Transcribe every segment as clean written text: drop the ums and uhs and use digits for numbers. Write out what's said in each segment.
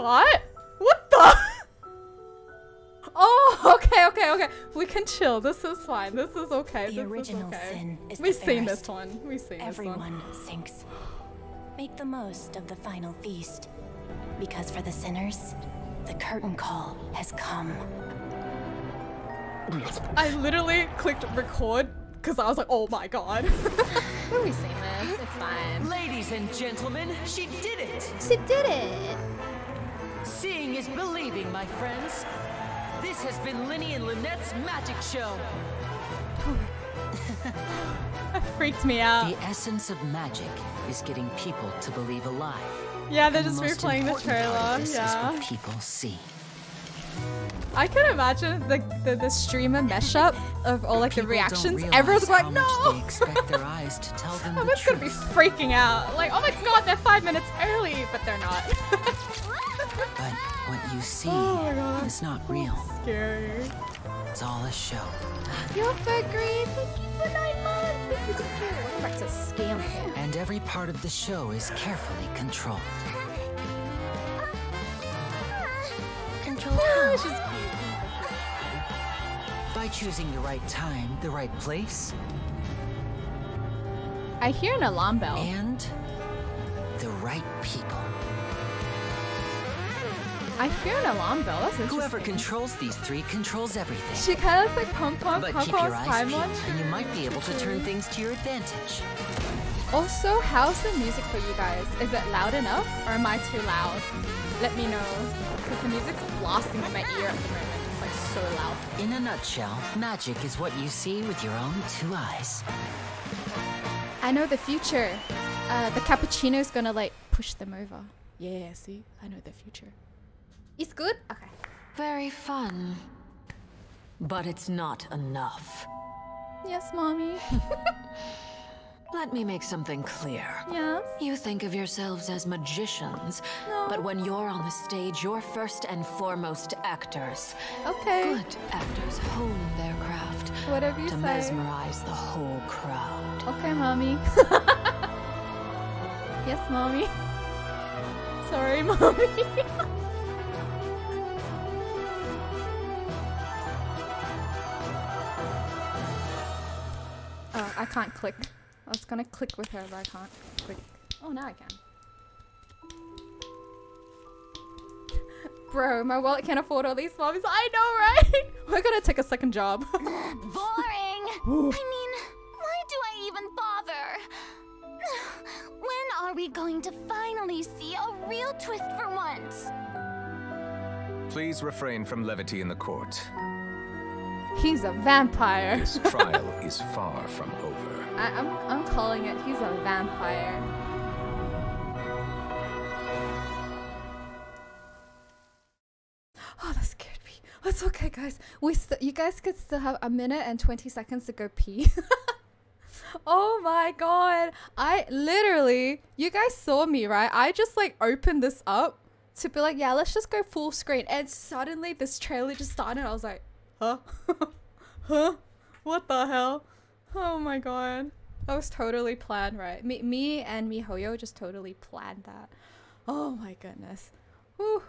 got? What the? Oh, okay, okay, okay. We can chill. This is fine. This is okay. The original sin is the fairest. We've seen this one. We've seen this one. Everyone sinks. Make the most of the final feast. Because for the sinners, the curtain call has come. I literally clicked record because I was like, oh my god. We've seen this. It's fine. Ladies and gentlemen, she did it. She did it. Seeing is believing, my friends. This has been Lynney and Lynette's magic show. That freaked me out. The essence of magic is getting people to believe a lie. Yeah, they're just replaying the trailer. Yeah. Is what people see. I can imagine the streamer mashup of all like the reactions. Everyone's like, no. They expect their eyes to tell them. Everyone's gonna be freaking out. Like, oh my god, they're 5 minutes early, but they're not. But what you see is not real. That's scary. It's all a show. You're so great. Thank you for 9 months. Thank you for care. That's a scam. And every part of the show is carefully controlled. Controlled. Oh, she's cute. By choosing the right time, the right place. I hear an alarm bell. And the right people. I hear an alarm bell. That's interesting. Whoever controls these three controls everything. She kind of like pump, pump, pump, pump, and you might be able to turn things to your advantage. Also, how's the music for you guys? Is it loud enough, or am I too loud? Let me know, because the music's blasting in my ear at the moment. It's like so loud. In a nutshell, magic is what you see with your own two eyes. I know the future. The cappuccino's gonna like push them over. Yeah, see, I know the future. It's good? Okay. Very fun. But it's not enough. Yes, mommy. Let me make something clear. Yes? You think of yourselves as magicians. No. But when you're on the stage, you're first and foremost actors. Okay. Good actors hone their craft. Whatever you say. To mesmerize the whole crowd. Okay, mommy. Yes, mommy. Sorry, mommy. Oh, I can't click. I was gonna click with her, but I can't click. Oh, now I can. Bro, my wallet can't afford all these lobbies. I know, right? We're gonna take a second job. Boring! I mean, why do I even bother? When are we going to finally see a real twist for once? Please refrain from levity in the court. He's a vampire. This trial is far from over. I'm calling it. He's a vampire. Oh, that scared me. That's okay, guys. You guys could still have a minute and 20 seconds to go pee. Oh my god. I literally, you guys saw me, right? I just like opened this up to be like, yeah, let's just go full screen. And suddenly this trailer just started. I was like, huh? Huh? What the hell? Oh my god. That was totally planned, right? Me and MiHoYo just totally planned that. Oh my goodness. Whew.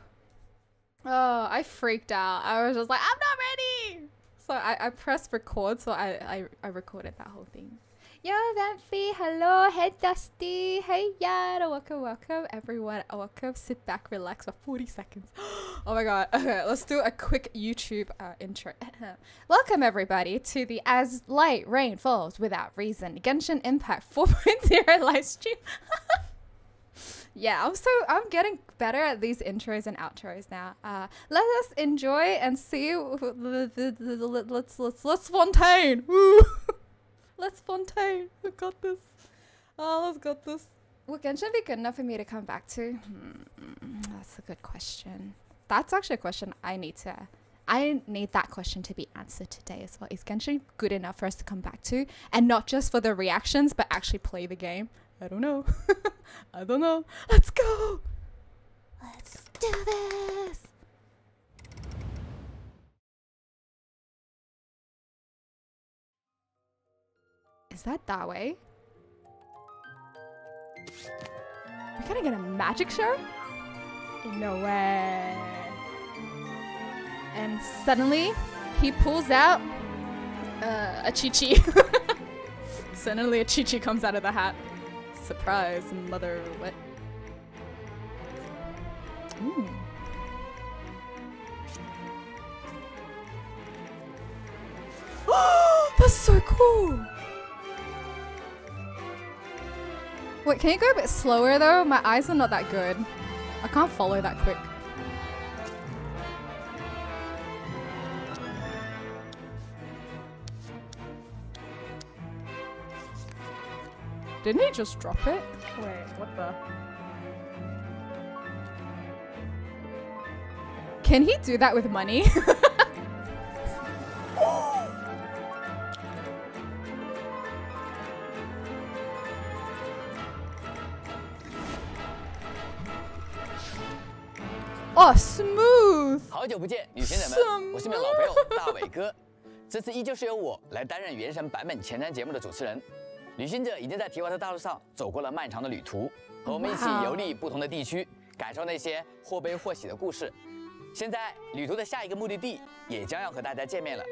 Oh, I freaked out. I was just like, I'm not ready! So I pressed record, so I recorded that whole thing. Yo, Venti, hello, hey Dusty, hey Yara, welcome, welcome, everyone, welcome, sit back, relax for 40 seconds. Oh my god, okay, let's do a quick YouTube intro. Welcome everybody to the As Light Rain Falls Without Reason Genshin Impact 4.0 live stream. Yeah, I'm getting better at these intros and outros now. Let us enjoy and see, let's Fontaine, woo! Let's Fontaine. We got this. Oh, let's got this. Would Genshin be good enough for me to come back to? That's a good question. That's actually a question I need that question to be answered today as well. Is Genshin good enough for us to come back to? And not just for the reactions, but actually play the game? I don't know. I don't know. Let's go. Let's do this. Is that way? We're gonna get a magic show? No way. And suddenly, he pulls out a Chi-Chi. Suddenly a Chi-Chi comes out of the hat. Surprise, mother wit. Ooh. Oh, that's so cool! Wait, can you go a bit slower though? My eyes are not that good. I can't follow that quick. Didn't he just drop it? Wait, what the? Can he do that with money? Oh, smooth! 好久不见，女神仔们，我是你们老朋友大伟哥。这次依旧是由我来担任原神版本前瞻节目的主持人。旅行者已经在提瓦特大陆上走过了漫长的旅途，和我们一起游历不同的地区，感受那些或悲或喜的故事。现在旅途的下一个目的地也将要和大家见面了。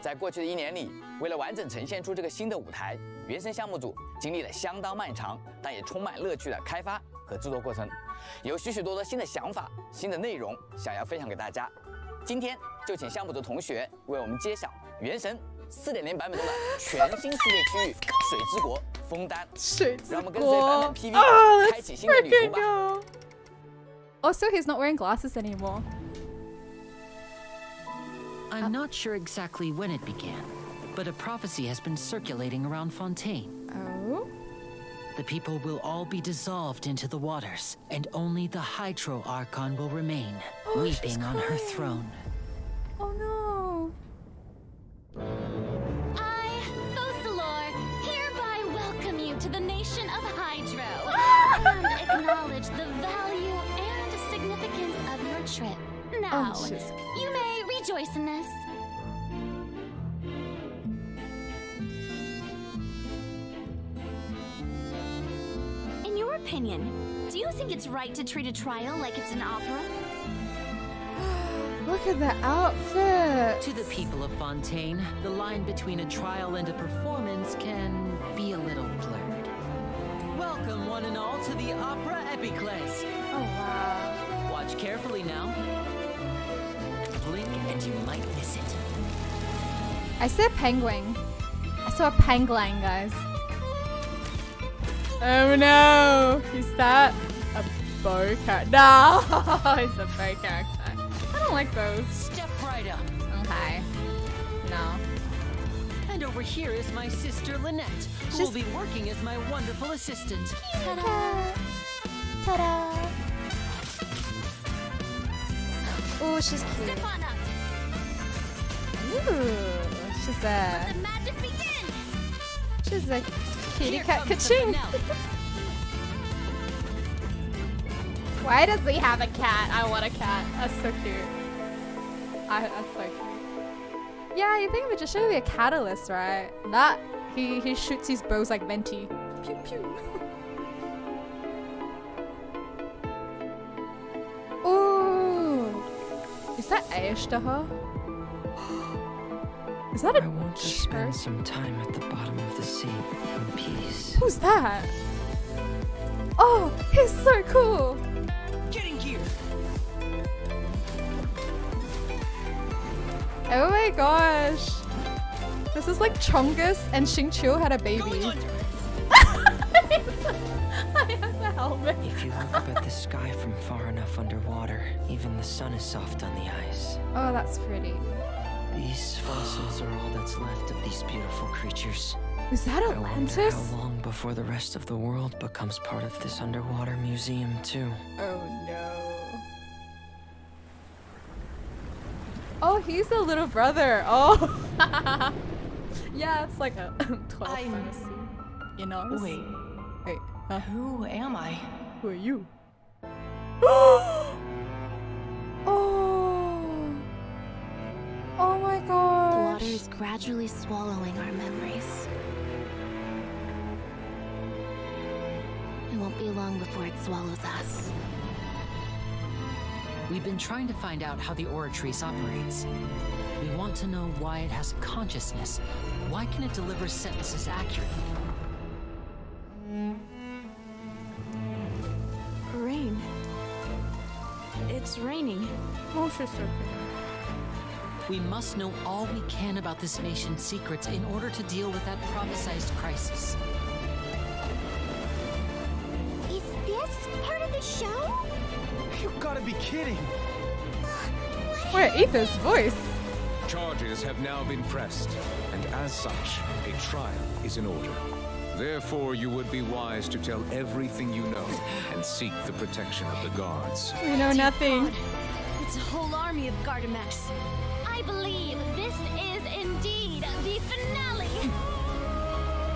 在过去的1年里，为了完整呈现出这个新的舞台，原神项目组经历了相当漫长，但也充满乐趣的开发和制作过程。 有许许多多新的想法、新的内容想要分享给大家，今天就请项目组同学为我们揭晓《原神》4.0 版本中的全新世界区域——水之国枫丹。水之国，让我们跟随版本 PV 开启新的旅途吧。Also, he's not wearing glasses anymore. I'm not sure exactly when it began, but a prophecy has been circulating around Fontaine. Oh. The people will all be dissolved into the waters, and only the Hydro Archon will remain, weeping on her throne. Oh no. I, Fossilor, hereby welcome you to the nation of Hydro, and acknowledge the value and significance of your trip. Now, you may rejoice in this. Opinion. Do you think it's right to treat a trial like it's an opera? Look at the outfit. To the people of Fontaine, the line between a trial and a performance can be a little blurred. Welcome one and all to the opera epicles. Oh wow. Watch carefully now. Blink and you might miss it. I saw a penguin. I saw a pangolin, guys. Oh no! Is that a bow character? No! It's a bow character. I don't like those. Step right up. Okay. No. And over here is my sister Lynette, who will be working as my wonderful assistant. Ta-da! Ta-da! Oh, she's cute. Step on up. Ooh, she's a. Let the magic begin. She's a. Kitty cat ka-ching. Why does he have a cat? I want a cat. That's so cute. That's so cute. Yeah, you think magician would be a catalyst, right? That he shoots his bows like Venti. Pew pew. Ooh, is that Aishtaha? Is that a I want to spend some time at the bottom of the sea in peace. Who's that? Oh, he's so cool! Get in gear. Oh my gosh! This is like Chongus and Xingqiu had a baby. I have the helmet. If you look up at the sky from far enough underwater, even the sun is soft on the ice. Oh, that's pretty. These fossils are all that's left of these beautiful creatures. Is that Atlantis? I wonder how long before the rest of the world becomes part of this underwater museum too. Oh no. Oh, he's the little brother. Oh. Yeah, it's like a 12. You know. Wait. Huh? Who am I? Who are you? Oh my gosh. The water is gradually swallowing our memories. It won't be long before it swallows us. We've been trying to find out how the Oratrice operates. We want to know why it has a consciousness. Why can it deliver sentences accurately? Rain. It's raining. We must know all we can about this nation's secrets in order to deal with that prophesized crisis. Is this part of the show? You gotta be kidding! Where Aether's voice? Charges have now been pressed, and as such, a trial is in order. Therefore, you would be wise to tell everything you know and seek the protection of the guards. We know nothing. God. It's a whole army of guard-a-mechs. I believe this is indeed the finale.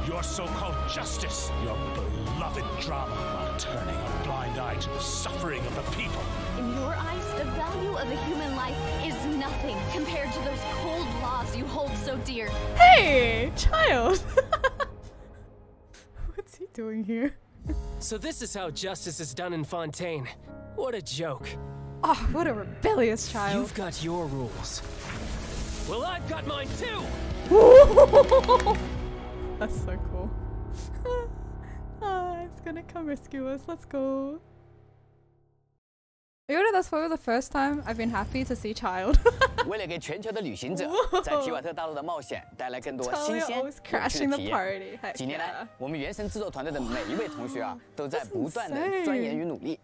Your so-called justice, your beloved drama, while turning a blind eye to the suffering of the people. In your eyes, the value of a human life is nothing compared to those cold laws you hold so dear. Hey, child. What's he doing here? So this is how justice is done in Fontaine. What a joke. Oh, what a rebellious child. You've got your rules. Well, I've got mine too. That's so cool. Ah, it's gonna come rescue us. Let's go. You know, that's probably the first time I've been happy to see Childe. Tartaglia always crashing the party. Heck yeah. Oh, that's insane.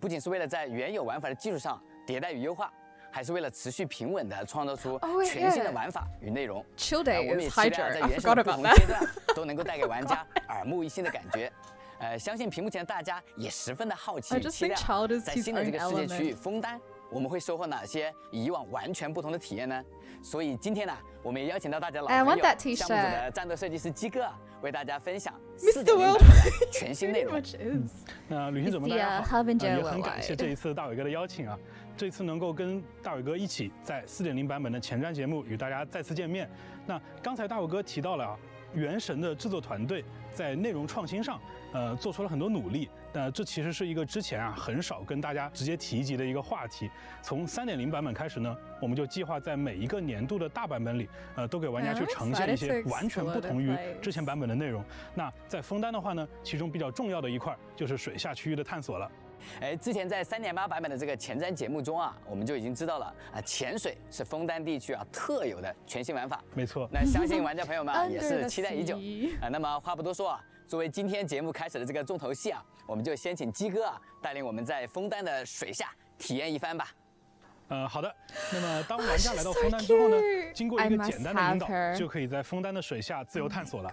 不仅是为了在原有玩法的基础上迭代与优化，还是为了持续平稳地创造出全新的玩法与内容。Childe is Hydra. I forgot about that. 都能够带给玩家耳目一新的感觉。相信屏幕前的大家也十分的好奇与期待，在新的这个世界区域枫丹，我们会收获哪些以往完全不同的体验呢？所以今天呢，我们也邀请到大家老朋友项目组的战斗设计师基哥。 为大家分享4.0版全新内容。那旅行者们大家好，也很感谢这一次大伟哥的邀请啊！这次能够跟大伟哥一起在4.0版本的前瞻节目与大家再次见面。那刚才大伟哥提到了啊，原神的制作团队在内容创新上，做出了很多努力。那这其实是一个之前啊很少跟大家直接提及的一个话题。从3.0版本开始呢，我们就计划在每一个年度的大版本里，都给玩家去呈现一些完全不同于之前版本的内容。那在枫丹的话呢，其中比较重要的一块就是水下区域的探索了。 哎，之前在3.8版本的这个前瞻节目中啊，我们就已经知道了啊，潜水是枫丹地区啊特有的全新玩法。没错，那相信玩家朋友们啊也是期待已久啊。那么话不多说啊，作为今天节目开始的这个重头戏啊，我们就先请基哥啊带领我们在枫丹的水下体验一番吧。好的。那么当玩家来到枫丹之后呢，经过一个简单的引导，就可以在枫丹的水下自由探索了。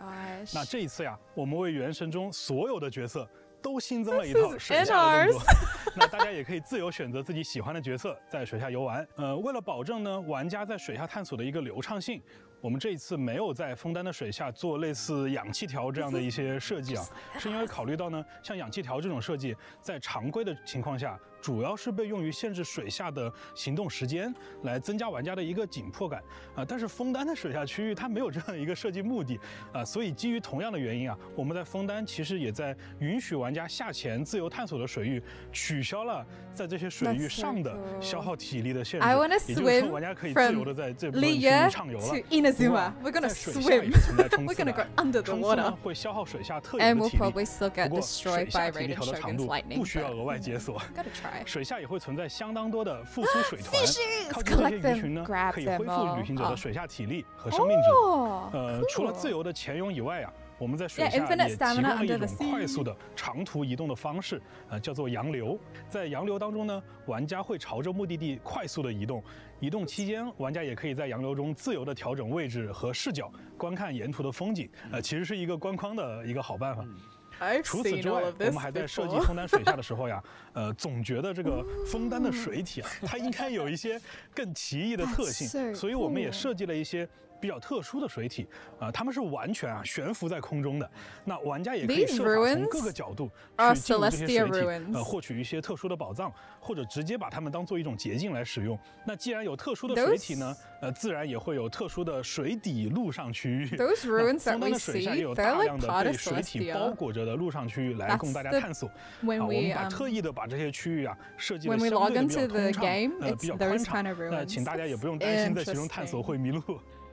那这一次呀，我们为原神中所有的角色。 都新增了一套水下的动作，那大家也可以自由选择自己喜欢的角色在水下游玩。为了保证呢玩家在水下探索的一个流畅性，我们这一次没有在枫丹的水下做类似氧气条这样的一些设计啊，是因为考虑到呢，像氧气条这种设计在常规的情况下，主要是被用于限制水下的行动时间，来增加玩家的一个紧迫感啊。但是枫丹的水下区域它没有这样一个设计目的啊，所以基于同样的原因啊，我们在枫丹其实也在允许玩家 下潜自由探索的水域取消了在这些水域上的消耗体力的限制，也就是说玩家可以自由的在这部分区域畅游了。Inazuma, we're gonna swim. We're gonna go under the water. 会消耗水下特有的体力，不过水下体力条的长度不需要额外解锁。水下也会存在相当多的复苏水团，靠近这些鱼群呢，可以恢复旅行者的水下体力和生命值。除了自由的潜泳以外啊。 我们在水下也提供了一种快速的长途移动的方式，叫做洋流。在洋流当中呢，玩家会朝着目的地快速的移动。移动期间，玩家也可以在洋流中自由的调整位置和视角，观看沿途的风景。其实是一个观光的一个好办法。 除此之外，我们还在设计枫丹水下的时候呀，总觉得这个枫丹的水体啊，它应该有一些更奇异的特性，所以我们也设计了一些。比较特殊的水体，它们是完全悬浮在空中的。那玩家也可以设法从各个角度去进入这些水体，获取一些特殊的宝藏，或者直接把它们当做一种捷径来使用。那既然有特殊的水体呢，自然也会有特殊的水底陆上区域。那的水下也有大量的被水体包裹着的陆上区域来供大家探索。我们把特意的把这些区域设计的相对比较通畅，比较宽敞。那请大家也不用担心在其中探索会迷路。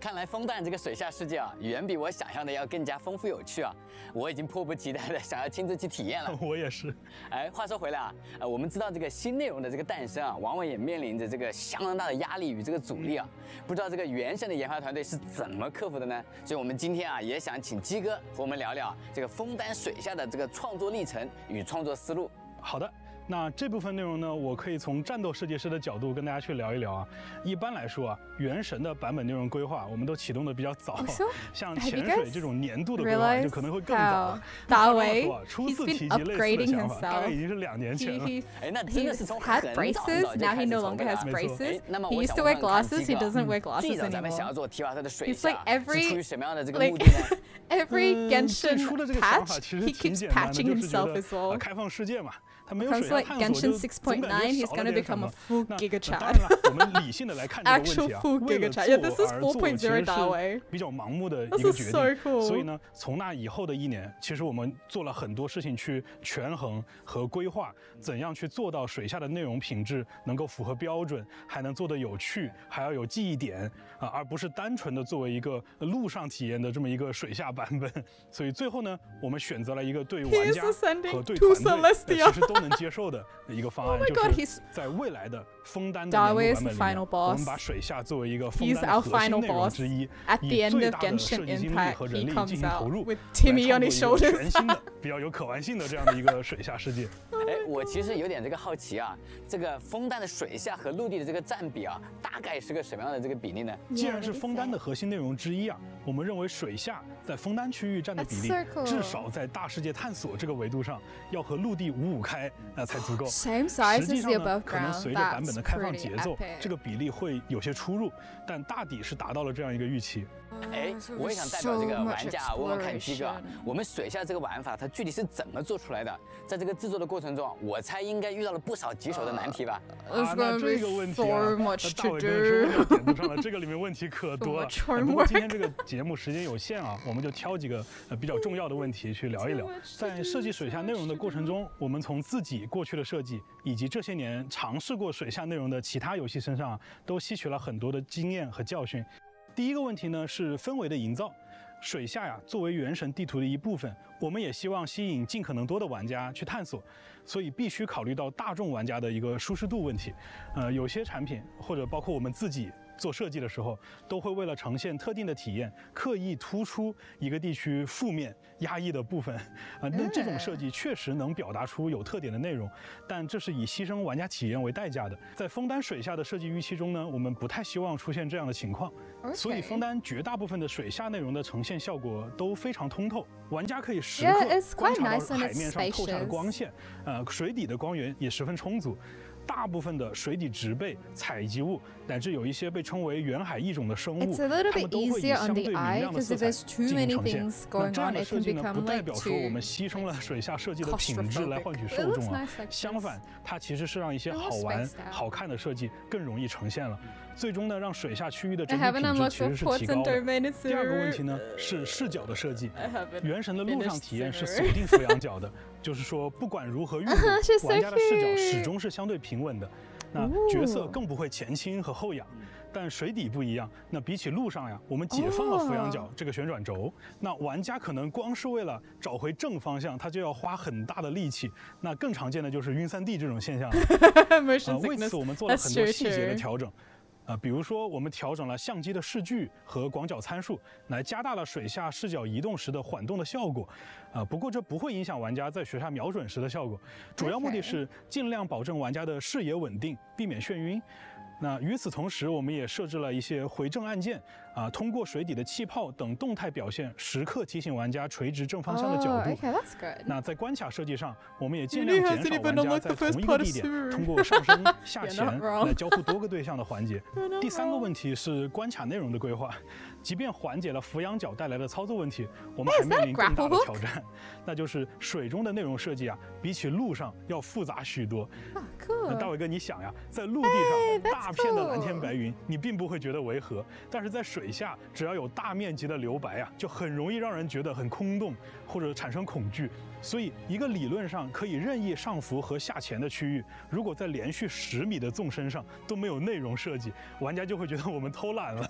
看来枫蛋这个水下世界远比我想象的要更加丰富有趣啊！我已经迫不及待的想要亲自去体验了。我也是。哎，话说回来我们知道这个新内容的这个诞生往往也面临着这个相当大的压力与这个阻力不知道这个原神的研发团队是怎么克服的呢？所以我们今天也想请鸡哥和我们聊聊这个枫蛋水下的这个创作历程与创作思路。好的。 那这部分内容呢，我可以从战斗设计师的角度跟大家去聊一聊。一般来说原神的版本内容规划，我们都启动的比较早，像潜水这种年度的规划就可能会更早。Dawei， 初次提及类似的想法，大概已经是2年前了。哎，那真的是从很早很早就开始筹备了。没错。那么我想问看鸡哥，最早咱们想要做Teyvat的水下，是出于什么样的这个目的呢？ Every Genshin patch, he keeps patching himself as well. Because like Genshin 6.9, he's gonna become a full gigachad. Actual full gigachad. Yeah, this is 4.0 Dawei. This is so cool. 所以呢，从那以后的1年，其实我们做了很多事情去权衡和规划，怎样去做到水下的内容品质能够符合标准，还能做得有趣，还要有记忆点而不是单纯的作为一个陆上体验的这么一个水下版本。所以最后呢，我们选择了一个对玩家和对团队其实都能接受的一个方案，就是在未来的枫丹的年度版本里，我们把水下作为一个枫丹的核心内容之一，以最大的设计精力和人力进行投入，来创作一个全新的、比较有可玩性的这样的一个水下世界。哎，我其实有点这个好奇这个枫丹的水下和陆地的这个占比大概是个什么样的这个比例呢？既然是枫丹的核心内容之一我们认为水下在枫丹区域占的比例，至少在大世界探索这个维度上，要和陆地5:5开，才足够。实际上呢，可能随着版本的开放节奏，这个比例会有些出入，但大抵是达到了这样一个预期。哎，我也想代表这个玩家问问看鸡哥，我们水下这个玩法它具体是怎么做出来的？在这个制作的过程中，我猜应该遇到了不少棘手的难题吧？那这个问题大伟哥说点子上了，这个里面问题可多了。不过今天这个节目时间有限我们就挑几个比较重要的问题去聊一聊。在设计水下内容的过程中，我们从自己过去的设计以及这些年尝试过水下内容的其他游戏身上，都吸取了很多的经验和教训。 第一个问题呢是氛围的营造，水下作为原神地图的一部分，我们也希望吸引尽可能多的玩家去探索，所以必须考虑到大众玩家的一个舒适度问题。有些产品或者包括我们自己做设计的时候，都会为了呈现特定的体验，刻意突出一个地区负面压抑的部分。那这种设计确实能表达出有特点的内容，但这是以牺牲玩家体验为代价的。在枫丹水下的设计预期中呢，我们不太希望出现这样的情况。 所以枫丹绝大部分的水下内容的呈现效果都非常通透，玩家可以时刻观察到海面上透下的光线，水底的光源也十分充足。大部分的水底植被、采集物，乃至有一些被称为远海异种的生物，它们都会以相对明亮的色彩进行呈现。那这样的设计呢，不代表说我们牺牲了水下设计的品质来换取受众相反，它其实是让一些好玩、好看的设计更容易呈现了。 最终呢，让水下区域的整体品质其实是提高的。第二个问题呢是视角的设计。原神的陆上体验是锁定俯仰角的，就是说不管如何运动，玩家的视角始终是相对平稳的。那角色更不会前倾和后仰。 但水底不一样，那比起路上我们解放了俯仰角这个旋转轴，那玩家可能光是为了找回正方向，他就要花很大的力气。那更常见的就是晕3D 这种现象为此我们做了很多细节的调整。比如说，我们调整了相机的视距和广角参数，来加大了水下视角移动时的缓动的效果。不过这不会影响玩家在水下瞄准时的效果，主要目的是尽量保证玩家的视野稳定，避免眩晕。那与此同时，我们也设置了一些回正按键，啊，通过水底的气泡等动态表现，时刻提醒玩家垂直正方向的角度。Okay, that's good. 那在关卡设计上，我们也尽量减少玩家在同一个地点通过上升、下潜来交互多个对象的环节。第三个问题是关卡内容的规划，即便缓解了俯仰角带来的操作问题，我们还面临更大的挑战，那就是水中的内容设计啊，比起路上要复杂许多。Oh, cool. 那大伟哥，你想呀，在陆地上大片的蓝天白云，你并不会觉得违和，但是在水下只要有大面积的留白啊，就很容易让人觉得很空洞或者产生恐惧。所以，一个理论上可以任意上浮和下潜的区域，如果在连续10米的纵深上都没有内容设计，玩家就会觉得我们偷懒了。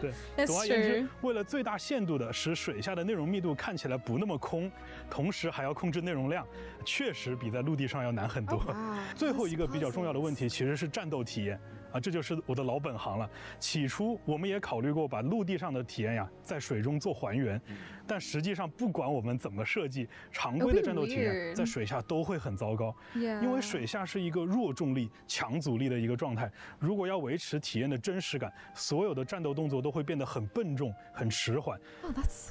对，总而言之，为了最大限度的使水下的内容密度看起来不那么空，同时还要控制内容量，确实比在陆地上要难很多。Oh, wow. 最后一个比较重要的问题其实是战斗体验。啊，这就是我的老本行了。起初我们也考虑过把陆地上的体验呀，在水中做还原，但实际上不管我们怎么设计，常规的战斗体验在水下都会很糟糕，因为水下是一个弱重力、强阻力的一个状态。如果要维持体验的真实感，所有的战斗动作都会变得很笨重、很迟缓。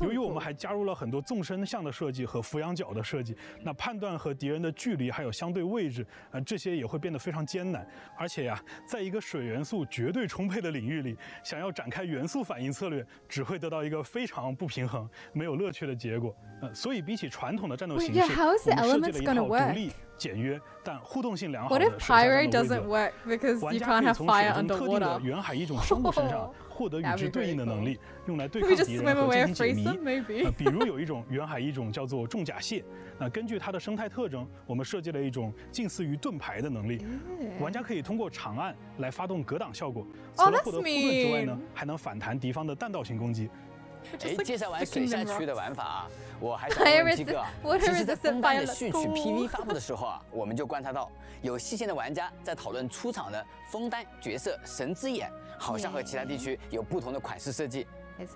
由于我们还加入了很多纵深向的设计和俯仰角的设计，那判断和敌人的距离还有相对位置，这些也会变得非常艰难。而且呀，在一个水元素绝对充沛的领域里，想要展开元素反应策略，只会得到一个非常不平衡、没有乐趣的结果。所以比起传统的战斗形式， 我们设计了一套独立、简约但互动性良好的水下战斗规则。玩家可以从水中特定的远海一种生物身上获得与之对应的能力，用来对抗敌人和进行解谜。比如有一种远海一种叫做重甲蟹，根据它的生态特征，我们设计了一种近似于盾牌的能力。玩家可以通过长按来发动格挡效果，除了获得护盾之外呢，还能反弹敌方的弹道性攻击。介绍完水下区的玩法啊，我还想问几个。其实在公办的序曲 PV 发布的时候啊，我们就观察到有细心的玩家在讨论出场的枫丹角色神之眼，好像和其他地区有不同的款式设计。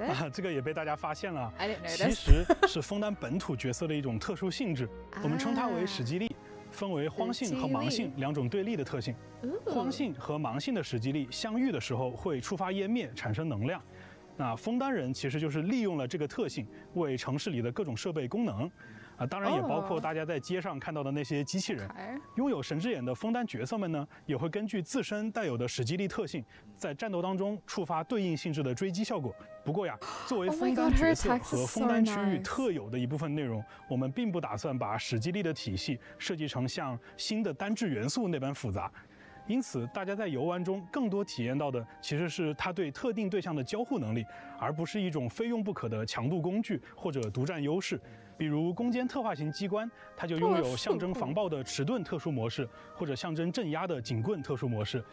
啊，这个也被大家发现了。其实是枫丹本土角色的一种特殊性质，我们称它为史基利。分为荒性和盲性两种对立的特性。荒性和盲性的史基力相遇的时候会触发湮灭，产生能量。那枫丹人其实就是利用了这个特性，为城市里的各种设备功能。啊，当然也包括大家在街上看到的那些机器人。拥有神之眼的枫丹角色们呢，也会根据自身带有的史基力特性，在战斗当中触发对应性质的追击效果。不过呀，作为枫丹角色和枫丹区域特有的一部分内容，我们并不打算把史基力的体系设计成像新的单质元素那般复杂。因此，大家在游玩中更多体验到的其实是它对特定对象的交互能力，而不是一种非用不可的强度工具或者独占优势。比如攻坚特化型机关，它就拥有象征防爆的迟钝特殊模式，或者象征镇压的警棍特殊模式。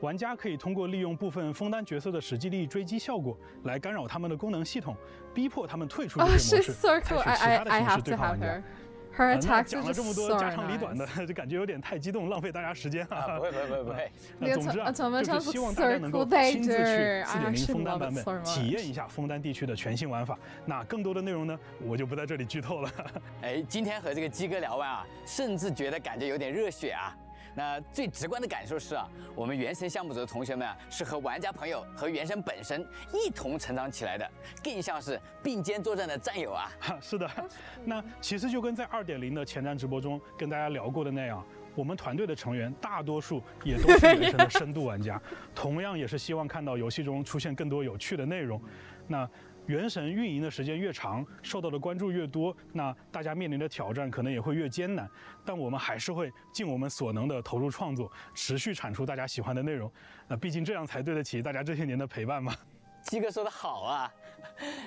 玩家可以通过利用部分枫丹角色的史基力追击效果来干扰他们的功能系统，逼迫他们退出这些模式，采取其他的形式对抗玩家。讲了这么多家长里短的，就感觉有点太激动，浪费大家时间啊！不会不会不会。那总之啊，就是希望大家能够亲自去4.0枫丹版本体验一下枫丹地区的全新玩法。那更多的内容呢，我就不在这里剧透了。哎，今天和这个鸡哥聊完啊，甚至觉得感觉有点热血啊。那最直观的感受是啊，我们原神项目组的同学们啊，是和玩家朋友和原神本身一同成长起来的，更像是并肩作战的战友啊。是的，那其实就跟在2.0的前瞻直播中跟大家聊过的那样。我们团队的成员大多数也都是原神的深度玩家，同样也是希望看到游戏中出现更多有趣的内容。那原神运营的时间越长，受到的关注越多，那大家面临的挑战可能也会越艰难。但我们还是会尽我们所能的投入创作，持续产出大家喜欢的内容。那毕竟这样才对得起大家这些年的陪伴嘛。鸡哥说得好啊，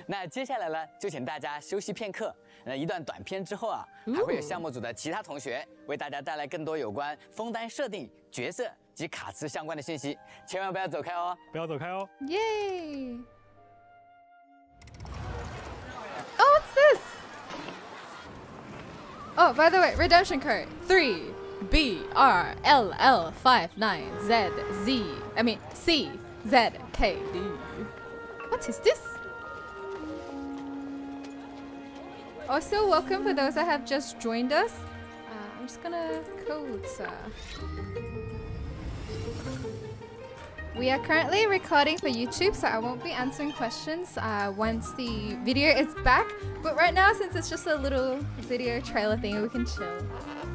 那接下来呢，就请大家休息片刻。那一段短片之后啊，还会有项目组的其他同学为大家带来更多有关枫丹设定、角色及卡池相关的信息，千万不要走开哦，不要走开哦。耶！ Oh, what's this? Oh, by the way, redemption code 3BRLL59ZZCZKD. What is this? Also, welcome for those that have just joined us. I'm just gonna code, sir. We are currently recording for YouTube, so I won't be answering questions once the video is back. But right now, since it's just a little video trailer thing, we can chill.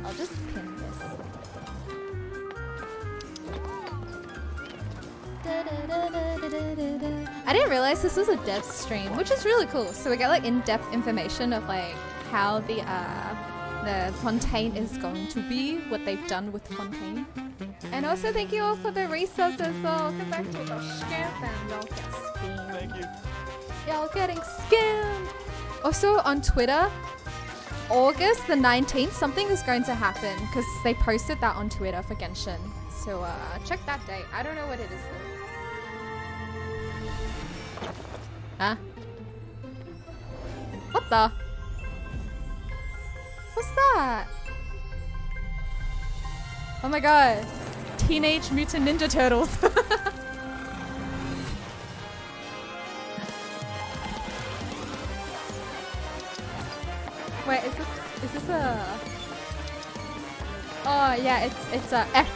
I'll just pin this. I didn't realize this was a dev stream, which is really cool. So we get like in-depth information of like how the Fontaine is going to be, what they've done with Fontaine. And also thank you all for the resubs as well. Come back to your scamp and y'all get scammed. Thank you. Y'all getting scammed. Also on Twitter, August the 19th, something is going to happen because they posted that on Twitter for Genshin. So check that date. I don't know what it is though. Huh? What the? What's that? Oh my god. Teenage Mutant Ninja Turtles. Wait, is this a... Oh yeah, it's a X.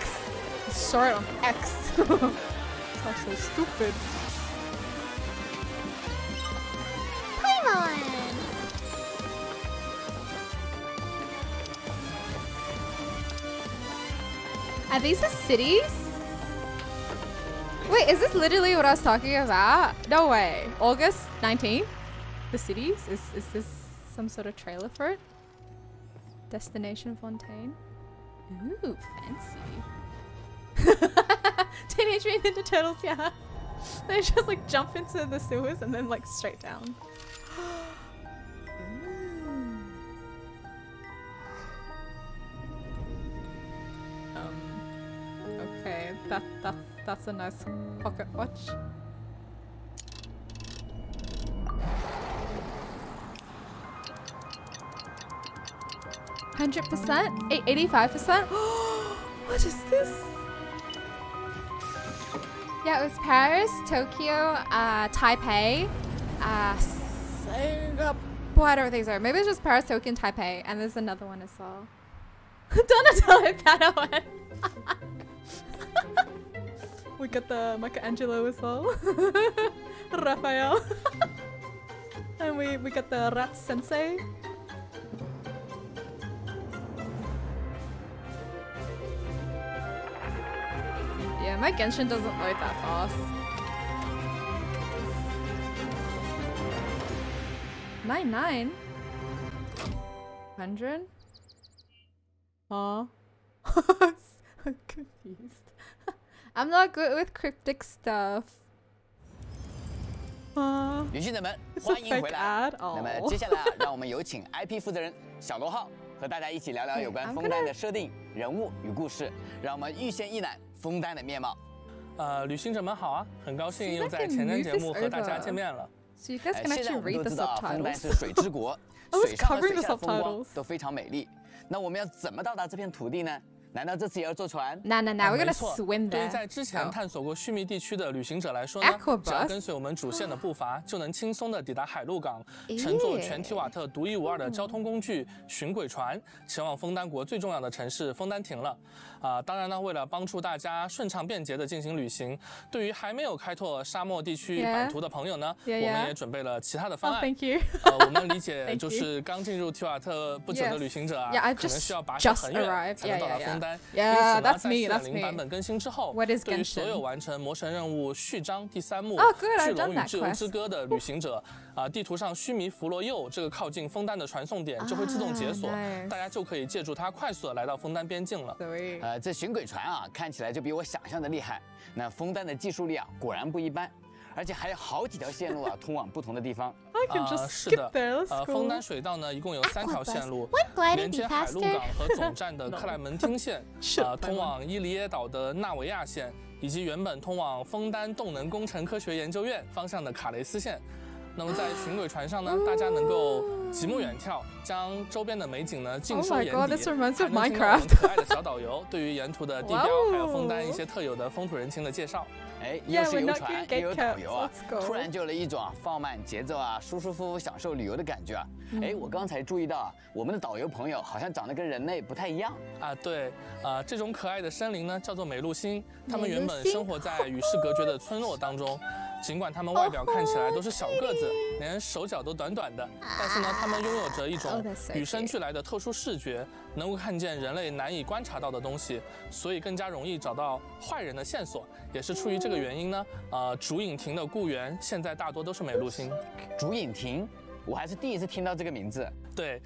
It's short on X. That's so stupid. Paimon! Are these the cities? Wait, is this literally what I was talking about? No way. August 19th? The cities? Is this some sort of trailer for it? Destination Fontaine? Ooh, fancy. Teenage Mutant Ninja Turtles, yeah. They just like jump into the sewers and then like straight down. Okay, that's a nice pocket watch. $100%? 85%? What is this? Yeah, it was Paris, Tokyo, Taipei, Singapore. I don't think so. Maybe it's just Paris, Tokyo, and Taipei, and there's another one as well. Donatello Padawan. We got the Michelangelo as well. Raphael. And we got the Rat Sensei. Yeah, my Genshin doesn't load that fast. My 900? Aw. I'm confused. I'm not good with cryptic stuff. It's a fake ad. Oh. So you guys can actually read the subtitles. I was covering the subtitles. Now we're gonna swim there. Oh. Yeah, that's me, that's me. What is Genshin? Oh good, I've done that quest. I can just skip there, let's go. What gliding be faster? No. 那么在巡轨船上呢，大家能够极目远眺，将周边的美景呢尽收眼底。Oh my god, this reminds me of Minecraft。可爱的小导游对于沿途的地标还有枫丹一些特有的风土人情的介绍。哎，又是游船又有导游啊，突然就有了一种放慢节奏啊，舒舒服服享受旅游的感觉啊。哎，我刚才注意到啊，我们的导游朋友好像长得跟人类不太一样啊。对，这种可爱的生灵呢叫做美露星，它们原本生活在与世隔绝的村落当中。 尽管他们外表看起来都是小个子，连手脚都短短的，但是呢，他们拥有着一种与生俱来的特殊视觉，能够看见人类难以观察到的东西，所以更加容易找到坏人的线索。也是出于这个原因呢，竹影亭的雇员现在大多都是美露星。竹影亭，我还是第一次听到这个名字。对，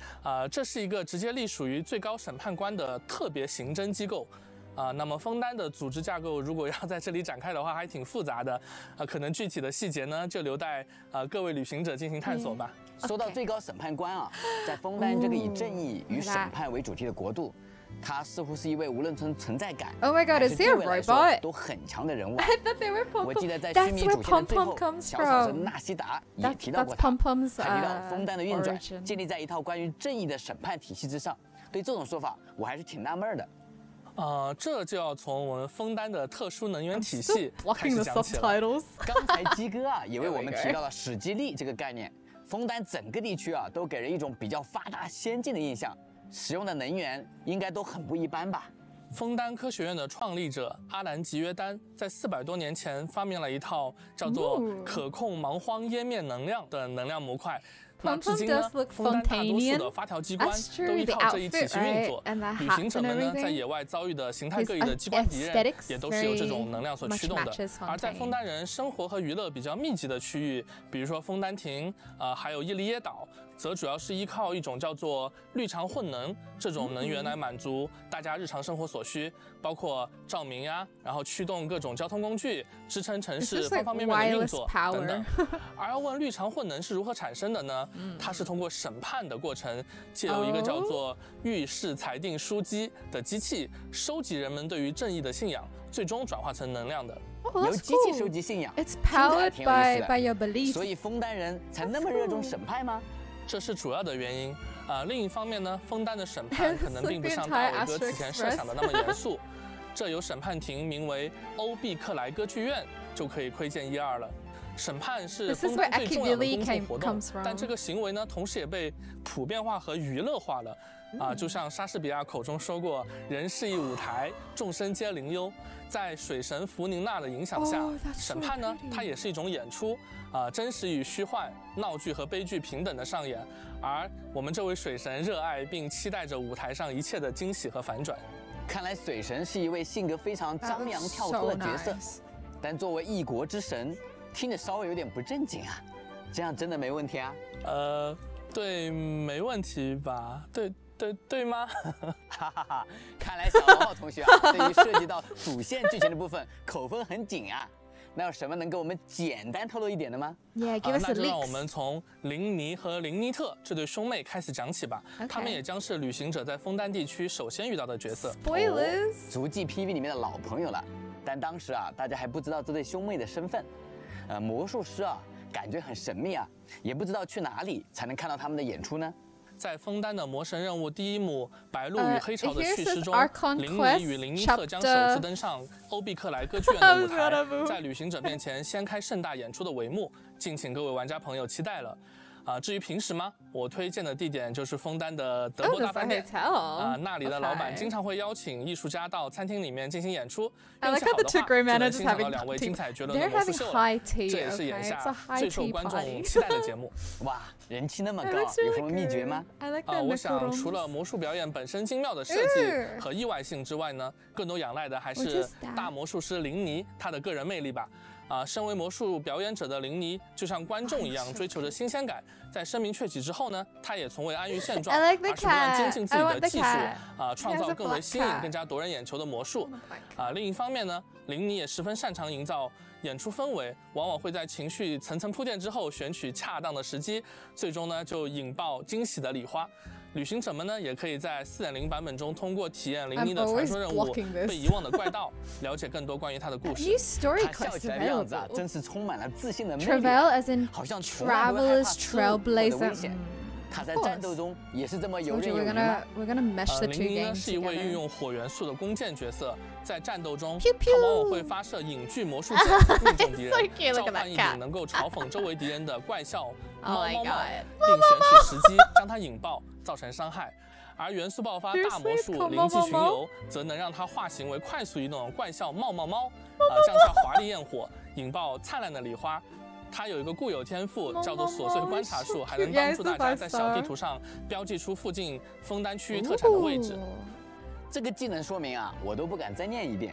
这是一个直接隶属于最高审判官的特别刑侦机构。 那么枫丹的组织架构如果要在这里展开的话，还挺复杂的，可能具体的细节呢，就留待各位旅行者进行探索吧。说到最高审判官啊，在枫丹这个以正义与审判为主题的国度，他似乎是一位无论从存在感还是地位来说都很强的人物。我记得在须弥主线的最后，小草神纳西达也提到过他，他提到枫丹的运转建立在一套关于正义的审判体系之上。对这种说法，我还是挺纳闷的。 这就要从我们枫丹的特殊能源体系开始讲起了。刚才鸡哥啊也为我们提到了史基利这个概念。枫丹整个地区啊都给人一种比较发达先进的印象，使用的能源应该都很不一般吧。枫丹科学院的创立者阿兰吉约丹在400多年前发明了一套叫做可控蛮荒湮灭能量的能量模块。 那至今呢，枫丹大多数的发条机关都依靠这一体系运作。旅行者们呢，在野外遭遇的形态各异的机关敌人，也都是由这种能量所驱动的。而在枫丹人生活和娱乐比较密集的区域，比如说枫丹亭，还有伊利耶岛，则主要是依靠一种叫做绿常混能这种能源来满足大家日常生活所需，包括照明呀，然后驱动各种交通工具，支撑城市方方面面的运作等等。而要问绿常混能是如何产生的呢？ 它是通过审判的过程，借由一个叫做预示裁定书机的机器，收集人们对于正义的信仰，最终转化成能量的。由机器收集信仰，听起来挺有意思的。所以枫丹人才那么热衷审判吗？这是主要的原因。另一方面呢，枫丹的审判可能并不像大伟哥此前设想的那么严肃，这由审判庭名为欧毕克莱歌剧院就可以窥见一二了。 审判是枫丹最重要的公众活动，但这个行为呢，同时也被普遍化和娱乐化了。就像莎士比亚口中说过：“人是一舞台，众生皆灵幽。”在水神弗宁娜的影响下，审判呢，它也是一种演出，真实与虚幻、闹剧和悲剧平等的上演。而我们这位水神热爱并期待着舞台上一切的惊喜和反转。看来水神是一位性格非常张扬跳脱的角色，但作为一国之神。 听着稍微有点不正经啊，这样真的没问题啊？对，没问题吧？对吗？哈哈哈！看来小王浩同学啊，对于涉及到主线剧情的部分，口风很紧啊。那有什么能给我们简单透露一点的吗？ Yeah, give us a leak. 那就让我们从林尼和林尼特这对兄妹开始讲起吧。他们也将是旅行者在枫丹地区首先遇到的角色。Spoilers，足迹 PV 里面的老朋友了，但当时啊，大家还不知道这对兄妹的身份。 魔术师啊，感觉很神秘啊，也不知道去哪里才能看到他们的演出呢。在枫丹的魔神任务第一幕《白鹿与黑潮》的叙事中，林尼与林尼特将首次登上欧毕克莱歌剧院的舞台，在旅行者面前掀开盛大演出的帷幕，敬请各位玩家朋友期待了。 至于平时吗？我推荐的地点就是枫丹的德国大饭店那里的老板经常会邀请艺术家到餐厅里面进行演出。运气好的话，就能欣赏到两位精彩绝伦的魔术秀了。这也是眼下最受观众期待的节目。哇，人气那么高，有什么秘诀吗？我想除了魔术表演本身精妙的设计和意外性之外呢，更多仰赖的还是大魔术师林尼他的个人魅力吧。 身为魔术表演者的林尼，就像观众一样追求着新鲜感。在声名鹊起之后呢，他也从未安于现状，而是不断精进自己的技术，创造更为新颖、更加夺人眼球的魔术。另一方面呢，林尼也十分擅长营造演出氛围，往往会在情绪层层铺垫之后，选取恰当的时机，最终呢就引爆惊喜的礼花。旅行者们呢，也可以在 4.0 版本中通过体验林妮的传说任务《被遗忘的怪盗》，了解更多关于她的故事。她笑起来的样子啊，真是充满了自信的魅力，好像从来不害怕失落的危险。 他在战斗中也是这么游刃有余吗？林妮呢是一位运用火元素的弓箭角色，在战斗中，他往往会发射影锯魔术剑命中敌人，召唤一柄能够嘲讽周围敌人的怪笑猫猫帽，并选取时机将它引爆，造成伤害。而元素爆发大魔术灵气巡游，则能让它化形为快速移动怪笑猫猫猫，降下华丽焰火，引爆灿烂的礼花。 他有一个固有天赋，叫做琐碎观察术，还能帮助大家在小地图上标记出附近枫丹区特产的位置。这个技能说明啊，我都不敢再念一遍。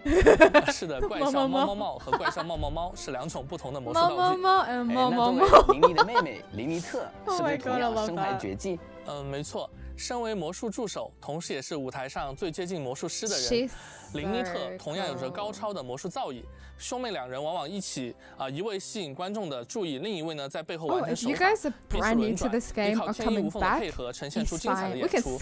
是的，怪笑猫猫猫和怪笑猫猫猫是两种不同的魔术道具。猫猫猫，猫猫猫。林妮的妹妹林妮特是不是同样身怀绝技？嗯，没错。身为魔术助手，同时也是舞台上最接近魔术师的人，林妮特同样有着高超的魔术造诣。 兄妹两人往往一起一位吸引观众的注意，另一位呢在背后完成手法。彼此轮转，依靠天衣无缝的配合，呈现出精彩的演出。但从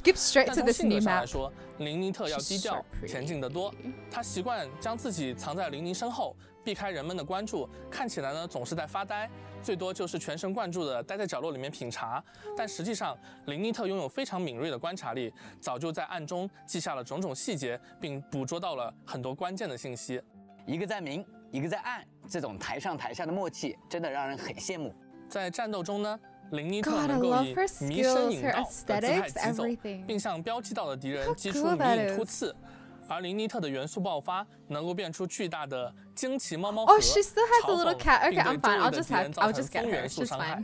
性格上来说，林妮特要低调、前进得多。她习惯将自己藏在林妮身后，避开人们的关注，看起来呢总是在发呆，最多就是全神贯注的待在角落里面品茶。但实际上，林妮特拥有非常敏锐的观察力，早就在暗中记下了种种细节，并捕捉到了很多关键的信息。 一个在明，一个在暗，这种台上台下的默契真的让人很羡慕。在战斗中呢，林妮特能够以迷身引导的姿态疾走，并向标记到的敌人击出迷影突刺。而林妮特的元素爆发能够变出巨大的惊奇猫猫盒，嘲讽并对周围的敌人造成风元素伤害。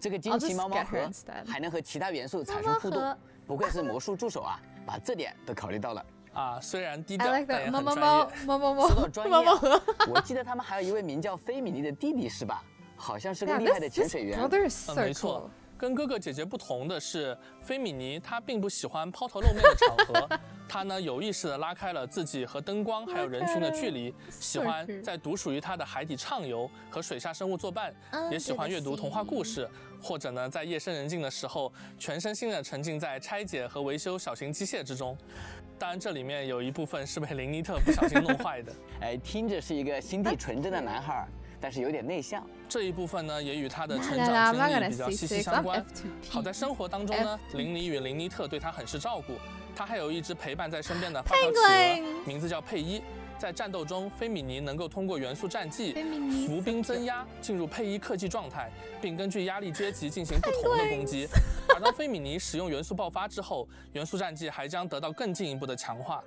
这个惊奇猫猫盒还能和其他元素产生互动，不愧是魔术助手啊，把这点都考虑到了。 啊，虽然低调，但也很专业。说到专业，我记得他们还有一位名叫菲米莉的弟弟，是吧？好像是个厉害的潜水员。嗯，没错。跟哥哥姐姐不同的是，菲米莉她并不喜欢抛头露面的场合，她呢有意识地拉开了自己和灯光还有人群的距离，喜欢在独属于她的海底畅游，和水下生物作伴，也喜欢阅读童话故事。 或者呢，在夜深人静的时候，全身心的沉浸在拆解和维修小型机械之中。当然，这里面有一部分是被林妮特不小心弄坏的。哎，听着是一个心地纯真的男孩，但是有点内向。这一部分呢，也与他的成长经历比较息息相关。好在生活当中呢，林妮与林妮特对他很是照顾。他还有一只陪伴在身边的发条企鹅，名字叫佩伊。 在战斗中，菲米妮能够通过元素战技伏兵增压，进入佩伊克技状态，并根据压力阶级进行不同的攻击。而当菲米妮使用元素爆发之后，元素战技还将得到更进一步的强化。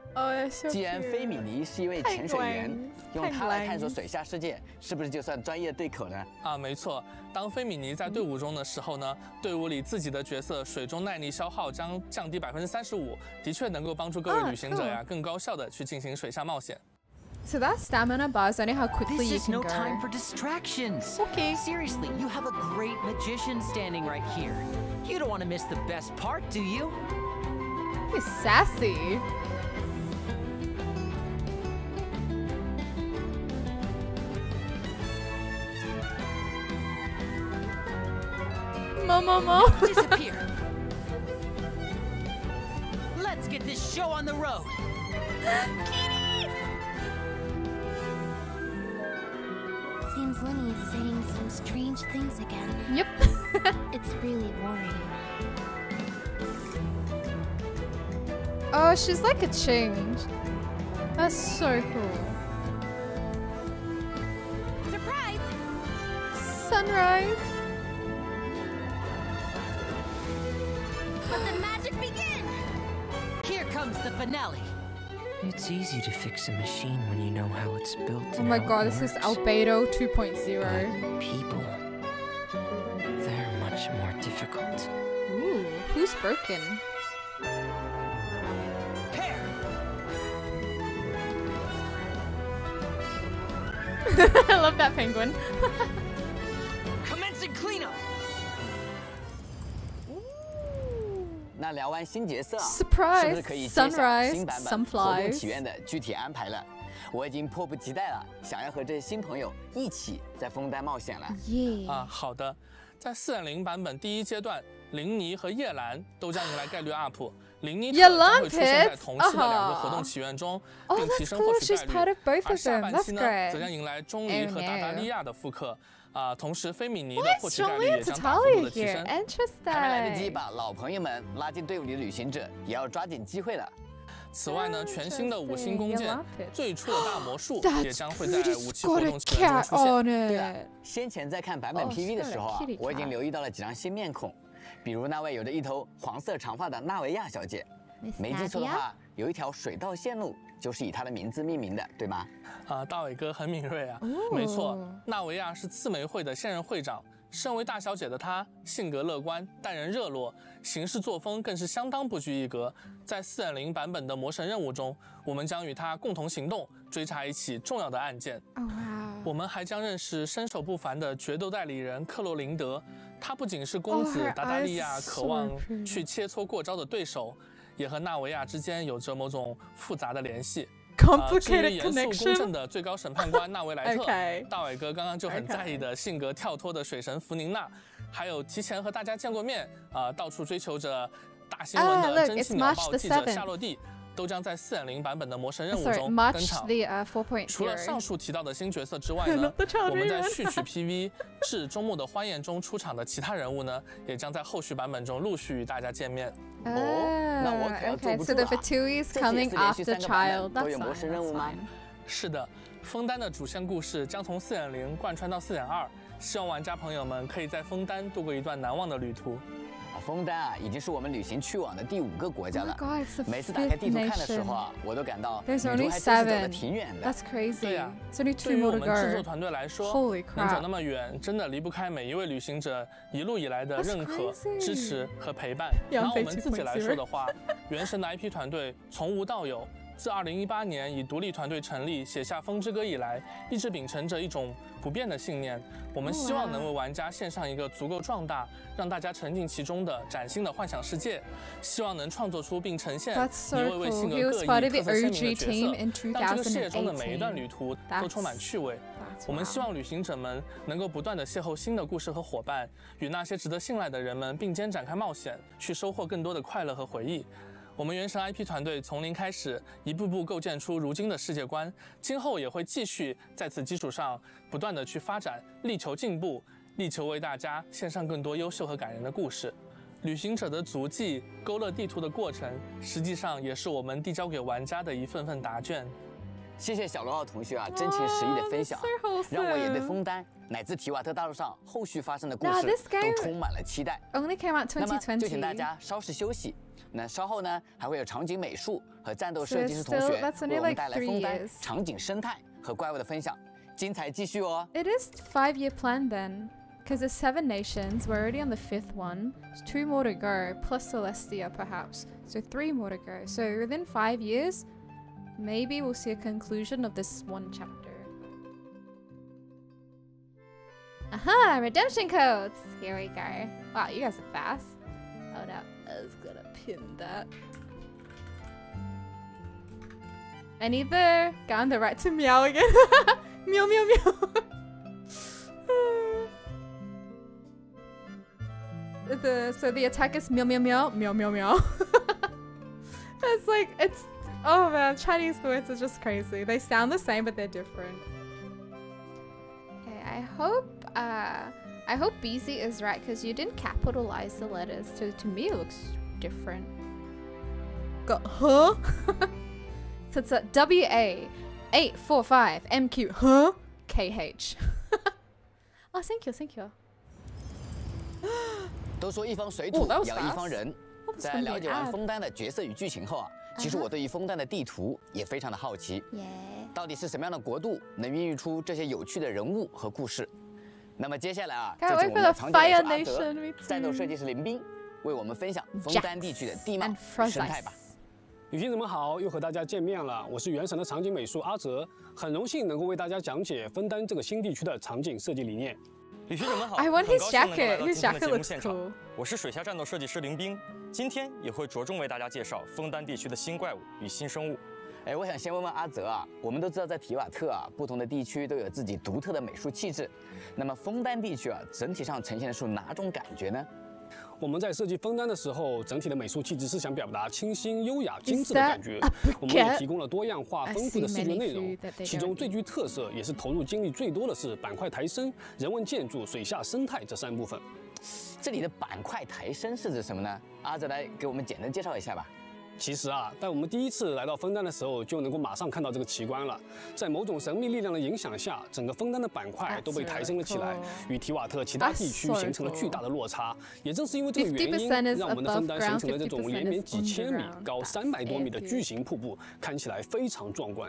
既然菲米妮是一位潜水员，用它来探索水下世界，是不是就算专业对口呢？啊，没错。当菲米妮在队伍中的时候呢，队伍里自己的角色水中耐力消耗将降低 35%， 的确能够帮助各位旅行者呀更高效的去进行水下冒险。 So that stamina bar is only how quickly you can go. This is no time for distractions. Okay. Seriously, you have a great magician standing right here. You don't want to miss the best part, do you? He's sassy. Momomo. Disappear. Let's get this show on the road. Kitty. Seems Lynney is saying some strange things again. Yep. It's really worrying. Oh, she's like a change. That's so cool. Surprise! Sunrise! Let the magic begin! Here comes the finale. It's easy to fix a machine when you know how it's built. Oh my god, this is Albedo 2.0. People, they're much more difficult. Ooh, who's broken? Pair. I love that penguin. Commencing cleanup. 那聊完新角色，是不是可以揭晓新版本活动体验的具体安排了？我已经迫不及待了，想要和这些新朋友一起在枫丹冒险了。啊，好的，在 4.0 版本第一阶段，琳妮和叶兰都将迎来概率 up。琳妮将会出现在同期的两个活动起源中，并提升获取概率。而下半期呢，则将迎来钟离和达达利亚的复刻。 啊，同时菲米尼的获取概率也将大幅度的提升。还没来得及把老朋友们拉进队伍里的旅行者，也要抓紧机会了。此外呢，全新的5星弓箭最初的大魔术也将会在5期活动期间出现。对了，先前在看版本 PV 的时候啊，我已经留意到了几张新面孔，比如那位有着一头黄色长发的纳维亚小姐，没记错的话，有一条水道线路。 就是以他的名字命名的，对吗？啊，大伟哥很敏锐啊，没错，纳维亚是刺梅会的现任会长。身为大小姐的她，性格乐观，待人热络，行事作风更是相当不拘一格。在4.0版本的魔神任务中，我们将与她共同行动，追查一起重要的案件。我们还将认识身手不凡的决斗代理人克罗林德，她不仅是公子达达利亚渴望去切磋过招的对手。 也和纳维亚之间有着某种复杂的联系。至于严肃公正的最高审判官纳维莱特，大伟哥刚刚就很在意的性格跳脱的水神弗宁娜，还有提前和大家见过面，到处追求着大新闻的蒸汽秒报记者夏洛蒂，都将在4.0版本的魔神任务中登场。除了上述提到的新角色之外呢，我们在序曲 PV 至周末的欢宴中出场的其他人物呢，也将在后续版本中陆续与大家见面。 哦，那我可要坐不住了。这次连续3个版本都有模式任务吗？是的，枫丹的主线故事将从4.0贯穿到4.2，希望玩家朋友们可以在枫丹度过一段难忘的旅途。啊，枫丹啊，已经是我们旅行去往的第5个国家了。每次打开地图看的时候啊，我都感到旅途还真是走得挺远的。对呀，对于我们制作团队来说，能走那么远，真的离不开每一位旅行者一路以来的认可、支持和陪伴。拿我们自己来说的话，原神的 IP 团队从无到有。 自2018年以独立团队成立，写下《风之歌》以来，一直秉承着一种不变的信念。我们希望能为玩家献上一个足够壮大，让大家沉浸其中的崭新的幻想世界。希望能创作出并呈现一位位性格各异、特色鲜明的角色，让这个世界中的每一段旅途都充满趣味。我们希望旅行者们能够不断地邂逅新的故事和伙伴，与那些值得信赖的人们并肩展开冒险，去收获更多的快乐和回忆。 我们原神 IP 团队从零开始，一步步构建出如今的世界观，今后也会继续在此基础上不断的去发展，力求进步，力求为大家献上更多优秀和感人的故事。旅行者的足迹，勾勒地图的过程，实际上也是我们递交给玩家的一份份答卷。谢谢小罗奥同学啊，真情实意的分享，让我也对枫丹。 乃至提瓦特大陆上后续发生的故事都充满了期待。那么就请大家稍事休息。那稍后呢，还会有场景美术和战斗设计师同学为我们带来枫丹场景生态和怪物的分享，精彩继续哦。It is 5-year plan then, because there's 7 nations. We're already on the 5th one. There's 2 more to go, plus Celestia perhaps. So 3 more to go. So within 5 years, maybe we'll see a conclusion of this 1 chapter. Aha! Redemption codes! Here we go. Wow, you guys are fast. Oh no, I was gonna pin that. I need the gun the right to meow again. Meow, meow, meow. So the attack is meow, meow, meow, meow, meow, meow. It's like, it's... Oh man, Chinese words are just crazy. They sound the same, but they're different. I hope BZ is right, because you didn't capitalize the letters, so to me it looks different. Huh? So it's a WA845MQ, huh? KH. Oh, thank you, thank you. 都说一方水土养一方人，在了解完枫丹的角色与剧情后啊，其实我对于枫丹的地图也非常的好奇。 到底是什么样的国度能孕育出这些有趣的人物和故事？那么接下来啊，就请我们的场景美术阿泽、战斗设计师林斌为我们分享枫丹地区的地貌生态吧。旅行者们好，又和大家见面了，我是原神的场景美术阿泽，很荣幸能够为大家讲解枫丹这个新地区的场景设计理念。旅行者们好，很高兴能够来到今天的节目现场。我是水下战斗设计师林斌，今天也会着重为大家介绍枫丹地区的新怪物与新生物。 哎，我想先问问阿泽啊，我们都知道在提瓦特啊，不同的地区都有自己独特的美术气质。那么枫丹地区啊，整体上呈现出哪种感觉呢？我们在设计分担的时候，整体的美术气质是想表达清新、优雅、精致的感觉。我们也提供了多样化、丰富的视觉内容，其中最具特色也是投入精力最多的是板块抬升、人文建筑、水下生态这三部分。这里的板块抬升是指什么呢？阿泽来给我们简单介绍一下吧。 其实啊，在我们第一次来到枫丹的时候，就能够马上看到这个奇观了。在某种神秘力量的影响下，整个枫丹的板块都被抬升了起来，与提瓦特其他地区形成了巨大的落差。也正是因为这个原因，让我们的枫丹形成了这种连绵几千米、高300多米的巨型瀑布，看起来非常壮观。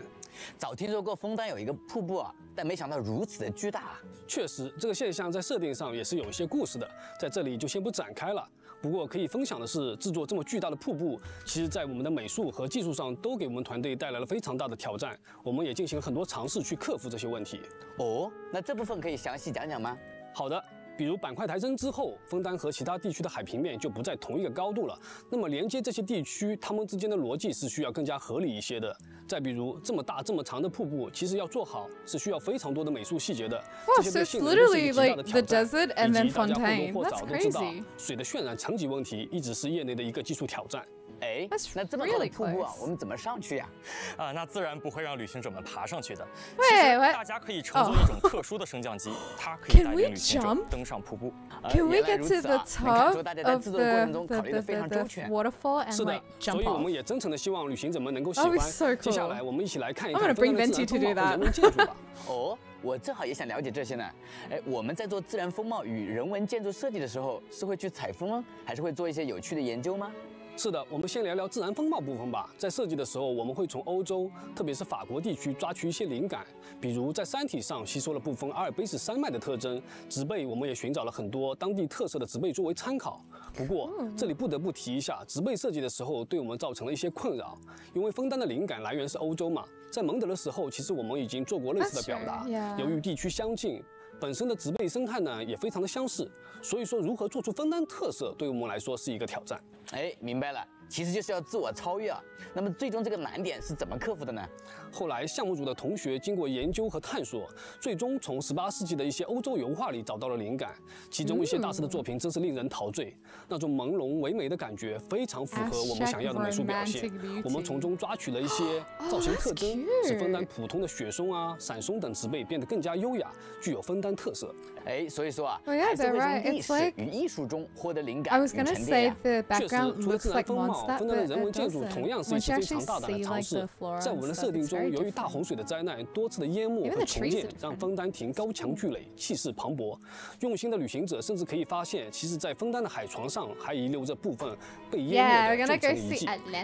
早听说过枫丹有一个瀑布啊，但没想到如此的巨大啊。确实，这个现象在设定上也是有一些故事的，在这里就先不展开了。 不过可以分享的是，制作这么巨大的瀑布，其实在我们的美术和技术上都给我们团队带来了非常大的挑战。我们也进行了很多尝试去克服这些问题。哦，那这部分可以详细讲讲吗？好的，比如板块抬升之后，枫丹和其他地区的海平面就不在同一个高度了。那么连接这些地区，它们之间的逻辑是需要更加合理一些的。再比如这么大这么长的瀑布，其实要做好是需要非常多的美术细节的。这些对性能都是极大的挑战。以及大家或多或少都知道，水的渲染层级问题一直是业内的一个技术挑战。 哎，那这么高的瀑布啊，我们怎么上去呀？啊，那自然不会让旅行者们爬上去的。对，大家可以乘坐一种特殊的升降机，它可以带领旅行者登上瀑布。原来如此啊！看出大家在制作的过程中考虑得非常周全。是的，所以我们也真诚的希望旅行者们能够喜欢。接下来我们一起来看一看枫丹的自然风貌和人文建筑吧。哦，我正好也想了解这些呢。哎，我们在做自然风貌与人文建筑设计的时候，是会去采风吗？还是会做一些有趣的研究吗？ 是的，我们先聊聊自然风貌部分吧。在设计的时候，我们会从欧洲，特别是法国地区抓取一些灵感，比如在山体上吸收了部分阿尔卑斯山脉的特征，植被我们也寻找了很多当地特色的植被作为参考。不过这里不得不提一下，植被设计的时候对我们造成了一些困扰，因为枫丹的灵感来源是欧洲嘛，在蒙德的时候，其实我们已经做过类似的表达。由于地区相近。 本身的植被生态呢也非常的相似，所以说如何做出枫丹特色，对我们来说是一个挑战。哎，明白了，其实就是要自我超越啊。那么最终这个难点是怎么克服的呢？后来项目组的同学经过研究和探索，最终从18世纪的一些欧洲油画里找到了灵感，其中一些大师的作品真是令人陶醉，那种朦胧唯美的感觉非常符合我们想要的美术表现。我们从中抓取了一些造型特征，使枫丹普通的雪松啊、闪松等植被变得更加优雅，具有枫丹 特色，哎，所以说啊，还是会从历史与艺术中获得灵感与沉淀。确实，除了自然风貌，枫丹的人文建筑同样是一次非常大胆的尝试。在我们的设定中，由于大洪水的灾难、多次的淹没和重建，让枫丹亭高墙巨垒，气势磅礴。用心的旅行者甚至可以发现，其实，在枫丹的海床上还遗留着部分被淹没的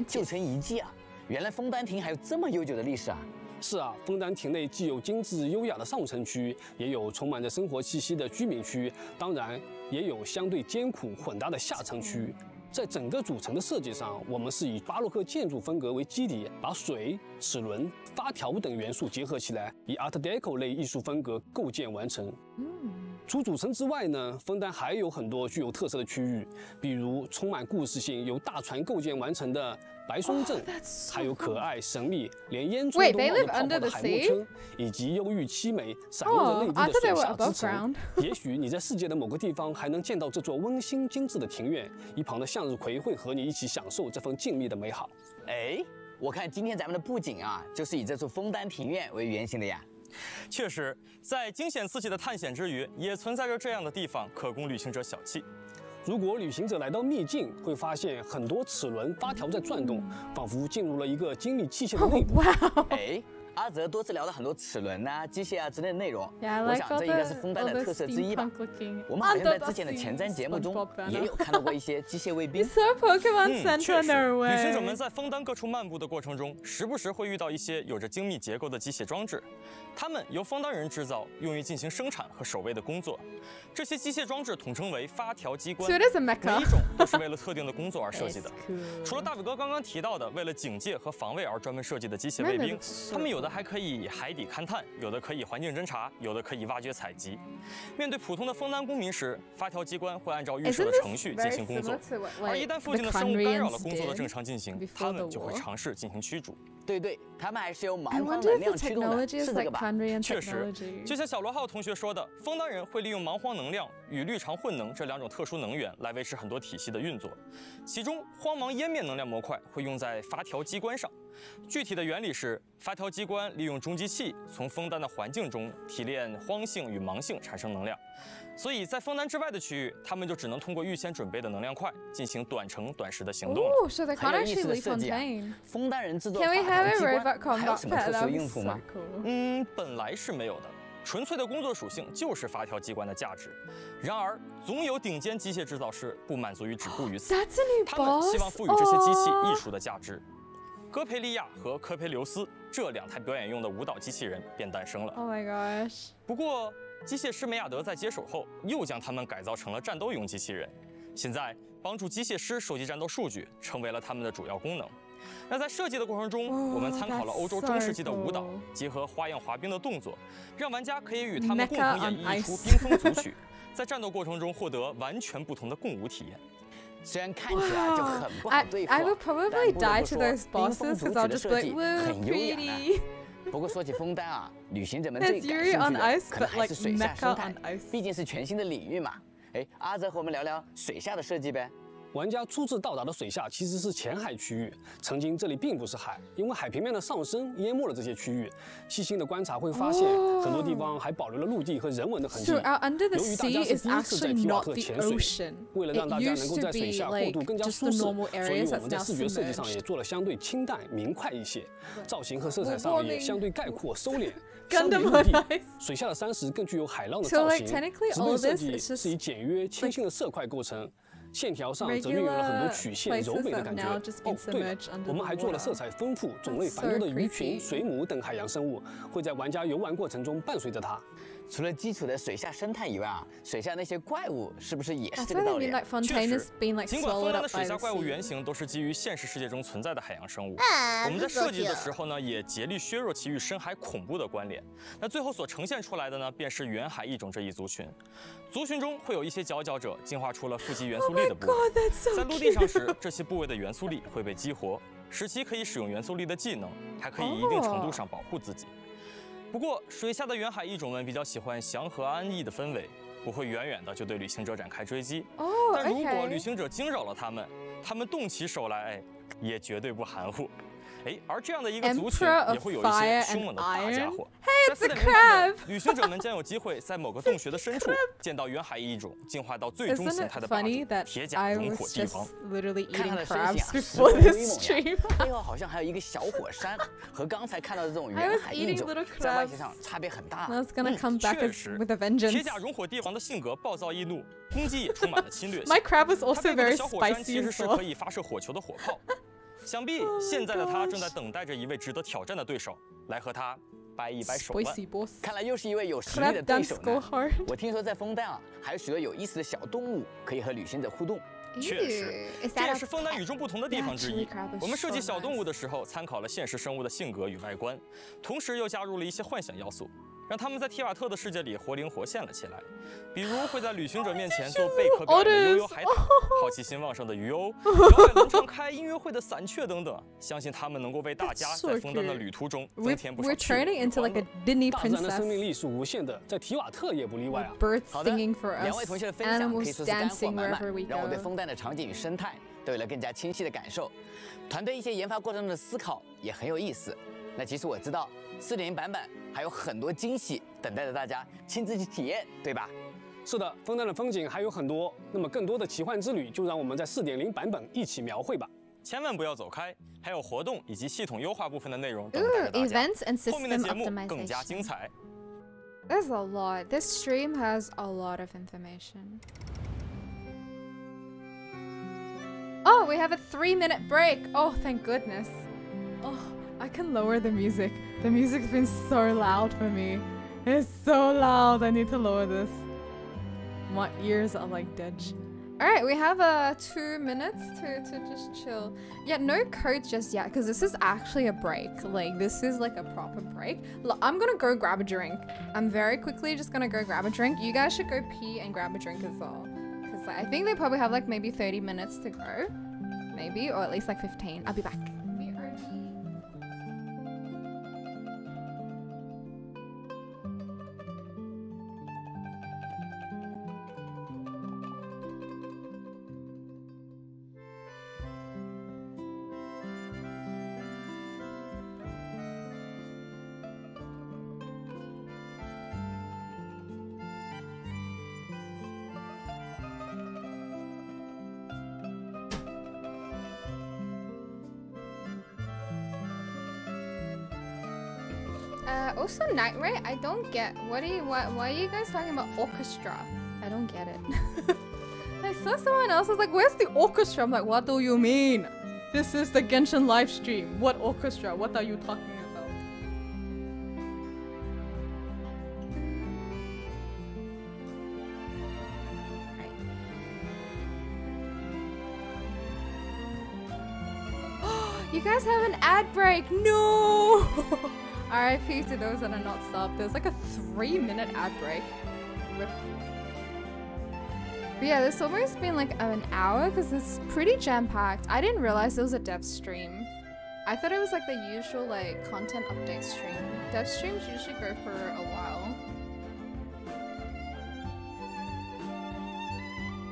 旧城遗迹啊！原来枫丹亭还有这么悠久的历史啊！ 是啊，枫丹亭内既有精致优雅的上层区，也有充满着生活气息的居民区，当然也有相对艰苦混搭的下层区。在整个主城的设计上，我们是以巴洛克建筑风格为基底，把水、齿轮、发条等元素结合起来，以 Art Deco 类艺术风格构建完成。除主城之外呢，枫丹还有很多具有特色的区域，比如充满故事性、由大船构建完成的 白松镇，还有可爱、神秘、连烟囱都冒着泡泡的海默村，以及忧郁凄美、闪耀着泪滴的水下之城。也许你在世界的某个地方还能见到这座温馨精致的庭院，一旁的向日葵会和你一起享受这份静谧的美好。哎，我看今天咱们的布景啊，就是以这座枫丹庭院为原型的呀。 确实，在惊险刺激的探险之余，也存在着这样的地方可供旅行者小憩。 如果旅行者来到秘境，会发现很多齿轮发条在转动，仿佛进入了一个精密器械的内部。哎，阿泽多次聊了很多齿轮啊、机械啊之类的内容，我想这应该是枫丹的特色之一吧。我们好像在之前的前瞻节目中也有看到过一些机械卫兵。确实，旅行者们在枫丹各处漫步的过程中，时不时会遇到一些有着精密结构的机械装置，它们由枫丹人制造，用于进行生产和守卫的工作。 这些机械装置统称为发条机关，每一种都是为了特定的工作而设计的。除了大伟哥刚刚提到的为了警戒和防卫而专门设计的机械卫兵，他们有的的还可以海底勘探，有的可以环境侦查，有的可以挖掘采集。面对普通的枫丹公民时，发条机关会按照预设的程序进行工作，而一旦附近的生物干扰了工作的正常进行，他们就会尝试进行驱逐。对对，他们还是由蛮荒能量驱动的，是这个吧？确实，就像小罗浩同学说的，枫丹人会利用蛮荒能量与绿常混能这两种特殊能源来维持很多体系的运作，其中荒芒湮灭能量模块会用在发条机关上。 具体的原理是，发条机关利用终极器从枫丹的环境中提炼荒性与芒性产生能量，所以在枫丹之外的区域，他们就只能通过预先准备的能量块进行短程短时的行动。哦，是的，很有意思的设计啊！枫丹人制作发条机关还有什么特殊用途吗？嗯，本来是没有的。 纯粹的工作属性就是发条机关的价值，然而总有顶尖机械制造师不满足于止步于此，他们希望赋予这些机器艺术的价值。哥培利亚和科培留斯这两台表演用的舞蹈机器人便诞生了。Oh my gosh！ 不过机械师梅亚德在接手后，又将它们改造成了战斗用机器人，现在帮助机械师收集战斗数据成为了他们的主要功能。 那在设计的过程中，我们参考了欧洲中世纪的舞蹈，结合花样滑冰的动作，让玩家可以与他们共同演绎一出冰封组曲，在战斗过程中获得完全不同的共舞体验。虽然看起来就很不好对付，但不得不说，冰封组曲的设计很优雅呢。不过说起枫丹啊，旅行者们最感兴趣的可能还是水下生态，毕竟是全新的领域嘛。哎，阿泽和我们聊聊水下的设计呗。 玩家初次到达的水下其实是浅海区域，曾经这里并不是海，因为海平面的上升淹没了这些区域。细心的观察会发现，很多地方还保留了陆地和人文的痕迹。由于大家是第一次在提瓦特潜水，为了让大家能够在水下过渡更加舒适，所以我们在视觉设计上也做了相对清淡明快一些，造型和色彩上也相对概括收敛。相对陆地，水下的山石更具有海浪的造型。植被设计是以简约清新的色块构成。 线条上则运用了很多曲线柔美的感觉。哦，对了，我们还做了色彩丰富、种类繁多的鱼群、水母等海洋生物，会在玩家游玩过程中伴随着它。除了基础的水下生态以外啊，水下那些怪物是不是也是这个道理？确实，尽管所有的水下怪物原型都是基于现实世界中存在的海洋生物，我们在设计的时候呢，也竭力削弱其与深海恐怖的关联。那最后所呈现出来的呢，便是远海异种这一族群。族群中会有一些佼佼者，进化出了腹肌元素力。 的部位，在陆地上时，这些部位的元素力会被激活，使其可以使用元素力的技能，还可以一定程度上保护自己。不过，水下的远海异种们比较喜欢祥和安逸的氛围，不会远远的就对旅行者展开追击。但如果旅行者惊扰了他们，他们动起手来，哎，也绝对不含糊。哎，而这样的一个族群也会有一些凶猛的大家伙。 在4.0版本，旅行者们将有机会在某个洞穴的深处见到远海异种进化到最终形态的霸主——铁甲熔火帝王。看它的身形啊，十分威猛呀！背后好像还有一个小火山，和刚才看到的这种远海异种在外形上差别很大。确实，铁甲熔火帝王的性格暴躁易怒，攻击也充满了侵略性。它背后的小火山其实是可以发射火球的火炮。想必现在的他正在等待着一位值得挑战的对手来和他。 掰一掰手腕，看来又是一位有实力的对手呢。我听说在枫丹啊，还有许多有意思的小动物可以和旅行者互动。确实，这也是枫丹与众不同的地方之一。我们设计小动物的时候，参考了现实生物的性格与外观，同时又加入了一些幻想要素，让他们在提瓦特的世界里活灵活现了起来。比如会在旅行者面前做贝壳表演的悠悠海獭，好奇心旺盛的鱼鸥，摇摆能常开音乐会的伞雀等等。相信他们能够为大家在枫丹的旅途中增添不少趣味。 大自然的生命力是无限的，在提瓦特也不例外啊。好的，两位同学的分享可以说是干货满满，让我对枫丹的场景与生态都有了更加清晰的感受。团队一些研发过程中的思考也很有意思。那其实我知道 4.0 版本还有很多惊喜等待着大家亲自去体验，对吧？是的，枫丹的风景还有很多。那么更多的奇幻之旅，就让我们在 4.0 版本一起描绘吧。 千万不要走开，还有活动以及系统优化部分的内容等待着大家。后面的节目更加精彩。There's a lot. This stream has a lot of information. Oh, we have a 3-minute break. Oh, thank goodness. Oh, I can lower the music. The music's been so loud for me. It's so loud. I need to lower this. My ears are like dead. Alright, we have 2 minutes to just chill. Yeah, no code just yet, because this is actually a break. Like, this is like a proper break. Look, I'm gonna go grab a drink. I'm very quickly just gonna go grab a drink. You guys should go pee and grab a drink as well. Because like, I think they probably have like maybe 30 minutes to go. Maybe, or at least like 15. I'll be back. Also, Night Ray, I don't get. Why are you guys talking about orchestra? I don't get it. I saw someone else was like, "Where's the orchestra?" I'm like, "What do you mean? This is the Genshin live stream. What orchestra? What are you talking about?" You guys have an ad break. No. RIP to those that are not stopped. There's like a 3-minute ad break. Rip. But yeah, there's almost been like an hour because it's pretty jam-packed. I didn't realize it was a dev stream. I thought it was like the usual like content update stream. Dev streams usually go for a while.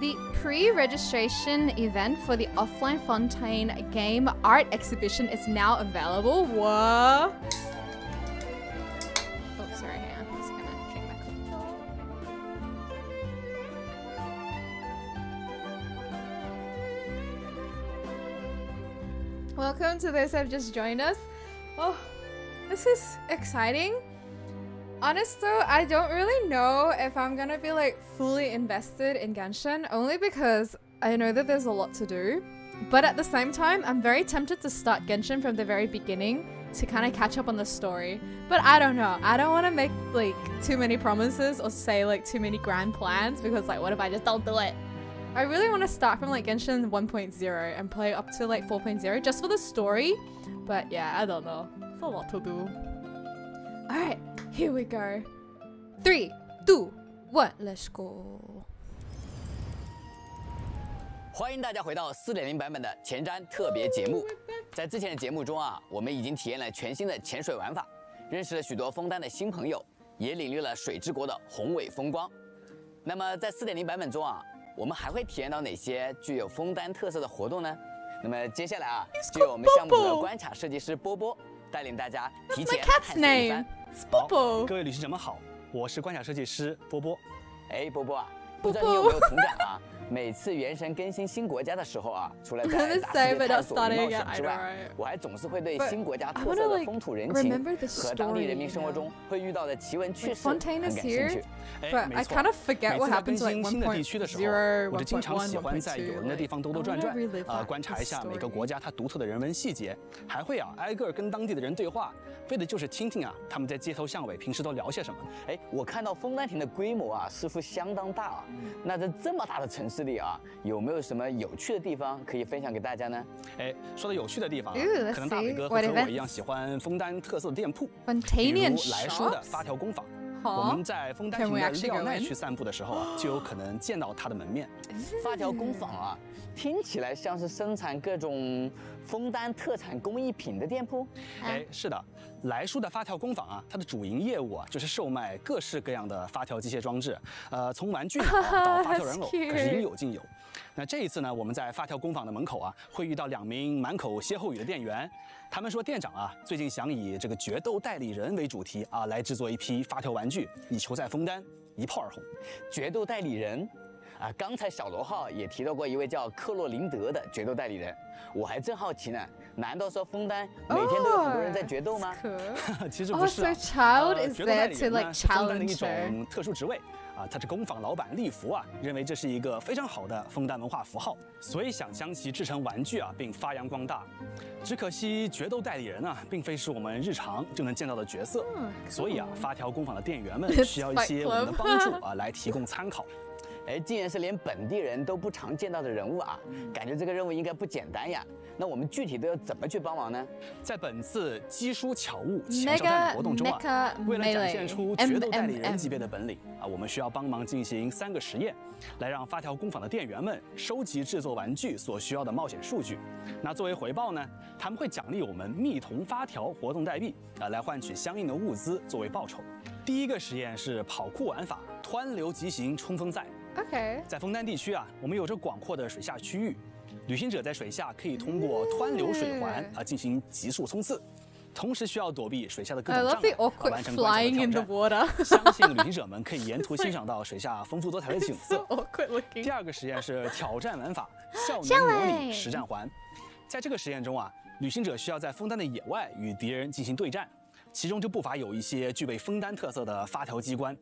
The pre-registration event for the offline Fontaine game art exhibition is now available. What? Welcome to those that have just joined us. Oh, this is exciting. Honestly, I don't really know if I'm gonna be like fully invested in Genshin, only because I know that there's a lot to do. But at the same time, I'm very tempted to start Genshin from the very beginning to kind of catch up on the story. But I don't know. I don't want to make like too many promises or say like too many grand plans because like what if I just don't do it? I really want to start from like Genshin 1.0 and play up to like 4.0 just for the story, but yeah, I don't know. It's a lot to do. Alright, here we go. 3, 2, 1, let's go. 欢迎大家回到 4.0 版本的前瞻特别节目。在之前的节目中啊，我们已经体验了全新的潜水玩法，认识了许多枫丹的新朋友，也领略了水之国的宏伟风光。那么在 4.0 版本中啊， 我们还会体验到哪些具有枫丹特色的活动呢？那么接下来啊，就由我们项目组的关卡设计师波波带领大家提前探险一番。好，各位旅行者们好，我是关卡设计师波波。哎，波波啊，不知道你有没有同感啊？每次原神更新新国家的时候啊，除了在大世界探索与冒险之外，我还总是会对新国家特色的风土人情和当地人民生活中会遇到的奇闻趣事很感兴趣。哎，没错，每次更新新的地区的时候，我就经常喜欢在有人的地方兜转转，观察一下每个国家它独特的人文细节，还会啊挨个跟当地的人对话，为的就是听听啊他们在街头巷尾平时都聊些什么。哎，我看到枫丹亭的规模啊似乎相当大啊，那在这么大的城市 这里啊，有没有什么有趣的地方可以分享给大家呢？哎，说到有趣的地方，可能大伟哥和我一样喜欢枫丹特色的店铺，比如来叔的发条工坊。我们在枫丹亭的廖奈去散步的时候啊，就有可能见到他的门面。发条工坊啊，听起来像是生产各种枫丹特产工艺品的店铺。哎，是的。 来叔的发条工坊啊，它的主营业务啊就是售卖各式各样的发条机械装置，从玩具到发条人偶，可是应有尽有。那这一次呢，我们在发条工坊的门口啊，会遇到2名满口歇后语的店员，他们说店长啊最近想以这个决斗代理人为主题啊，来制作一批发条玩具，以求在枫丹一炮而红。决斗代理人。 啊，刚才小罗浩也提到过一位叫克洛林德的决斗代理人，我还真好奇呢，难道说枫丹每天都有很多人在决斗吗？其实不是啊，决斗代理人呢是枫丹的一种特殊职位啊，他是工坊老板利福啊，认为这是一个非常好的枫丹文化符号，所以想将其制成玩具啊，并发扬光大。只可惜决斗代理人啊，并非是我们日常就能见到的角色，所以啊，发条工坊的店员们需要一些我们的帮助啊，来提供参考。哎，竟然是连本地人都不常见到的人物啊，感觉这个任务应该不简单呀。那我们具体都要怎么去帮忙呢？在本次基书巧物前哨战的活动中啊，为了展现出决斗代理人级别的本领啊，我们需要帮忙进行3个实验，来让发条工坊的店员们收集制作玩具所需要的冒险数据。那作为回报呢，他们会奖励我们蜜铜发条活动代币啊，来换取相应的物资作为报酬。 第一个实验是跑酷玩法湍流急行冲锋赛。OK， 在枫丹地区啊，我们有着广阔的水下区域，旅行者在水下可以通过湍流水环啊进行急速冲刺，同时需要躲避水下的各种障碍，完成关键的挑战。相信旅行者们可以沿途欣赏到水下丰富多彩的景色。第二个实验是挑战玩法效能模拟实战环，在这个实验中啊，旅行者需要在枫丹的野外与敌人进行对战。 其中就不乏有一些具备枫丹特色的发条机关，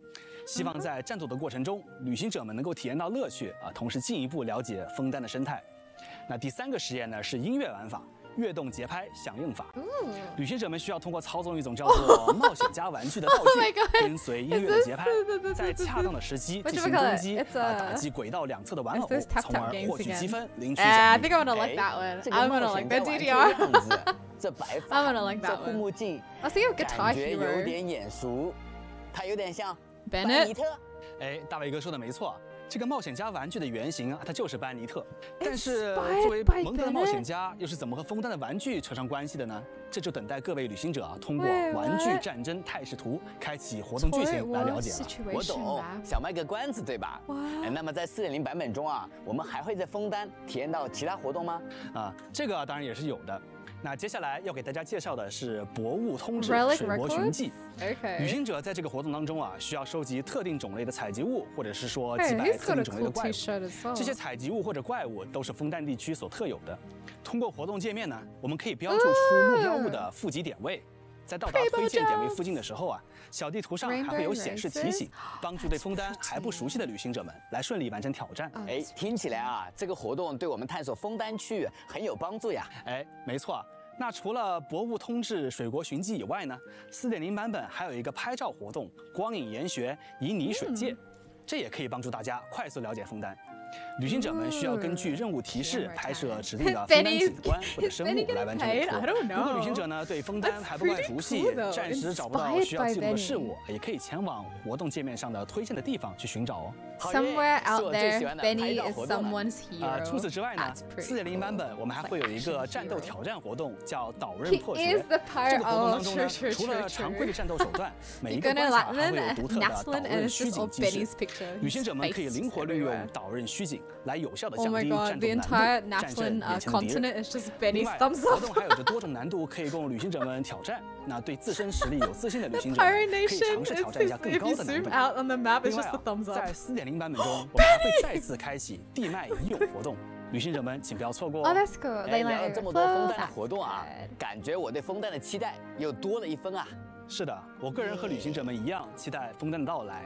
希望在战斗的过程中，旅行者们能够体验到乐趣啊，同时进一步了解枫丹的生态。那第3个实验呢是音乐玩法，跃动节拍响应法。旅行者们需要通过操纵一种叫做冒险家玩具的道具，跟随音乐的节拍，在恰当的时机进行攻击，打击轨道2侧的玩偶，从而获取积分，领取奖励。这白发，这护目镜，感觉有点眼熟，它有点像班尼特。哎，大卫哥说的没错，这个冒险家玩具的原型啊，它就是班尼特。但是作为蒙特的冒险家，又是怎么和枫丹的玩具扯上关系的呢？这就等待各位旅行者啊，通过《玩具战争态势图》开启活动剧情来了解了。我懂，想卖个关子对吧？哎，那么在 4.0 版本中啊，我们还会在枫丹体验到其他活动吗？啊，这个当然也是有的。 那接下来要给大家介绍的是博物通志水博寻迹。旅行者在这个活动当中啊，需要收集特定种类的采集物，或者是说击败特定种类的怪物。这些采集物或者怪物都是枫丹地区所特有的。通过活动界面呢，我们可以标注出目标物的附集点位。 在到达推荐点位附近的时候啊，小地图上还会有显示提醒，帮助对枫丹还不熟悉的旅行者们来顺利完成挑战。哎，听起来啊，这个活动对我们探索枫丹区域很有帮助呀。哎，没错。那除了博物通志水国寻迹以外呢， 4.0 版本还有一个拍照活动——光影研学旖旎水界，这也可以帮助大家快速了解枫丹。 旅行者们需要根据任务提示拍摄指定的枫丹景观或者生物来完成旅途。如果旅行者呢对枫丹还不太熟悉，暂时找不到需要记录的事物，也可以前往活动界面上的推荐的地方去寻找哦。Somewhere out there, Benny is someone's hero. 除此之外呢 ，4.0 版本我们还会有一个战斗挑战活动，叫岛刃破局。这个活动当中呢，除了常规的战斗手段，每一个关卡还会有独特的岛刃虚景机制。旅行者们可以灵活利用岛刃虚 虚景来有效的降低战斗难度，战胜眼前的敌人。另外，活动还有着多种难度可以供旅行者们挑战。那对自身实力有自信的旅行者可以尝试挑战一下更高的难度。另外啊，在 4.0 版本中，我们还会再次开启地脉已有活动。 旅行者们，请不要错过哦！哎，聊了这么多枫丹的活动啊，感觉我对枫丹的期待又多了一分啊！是的，我个人和旅行者们一样，期待枫丹的到来。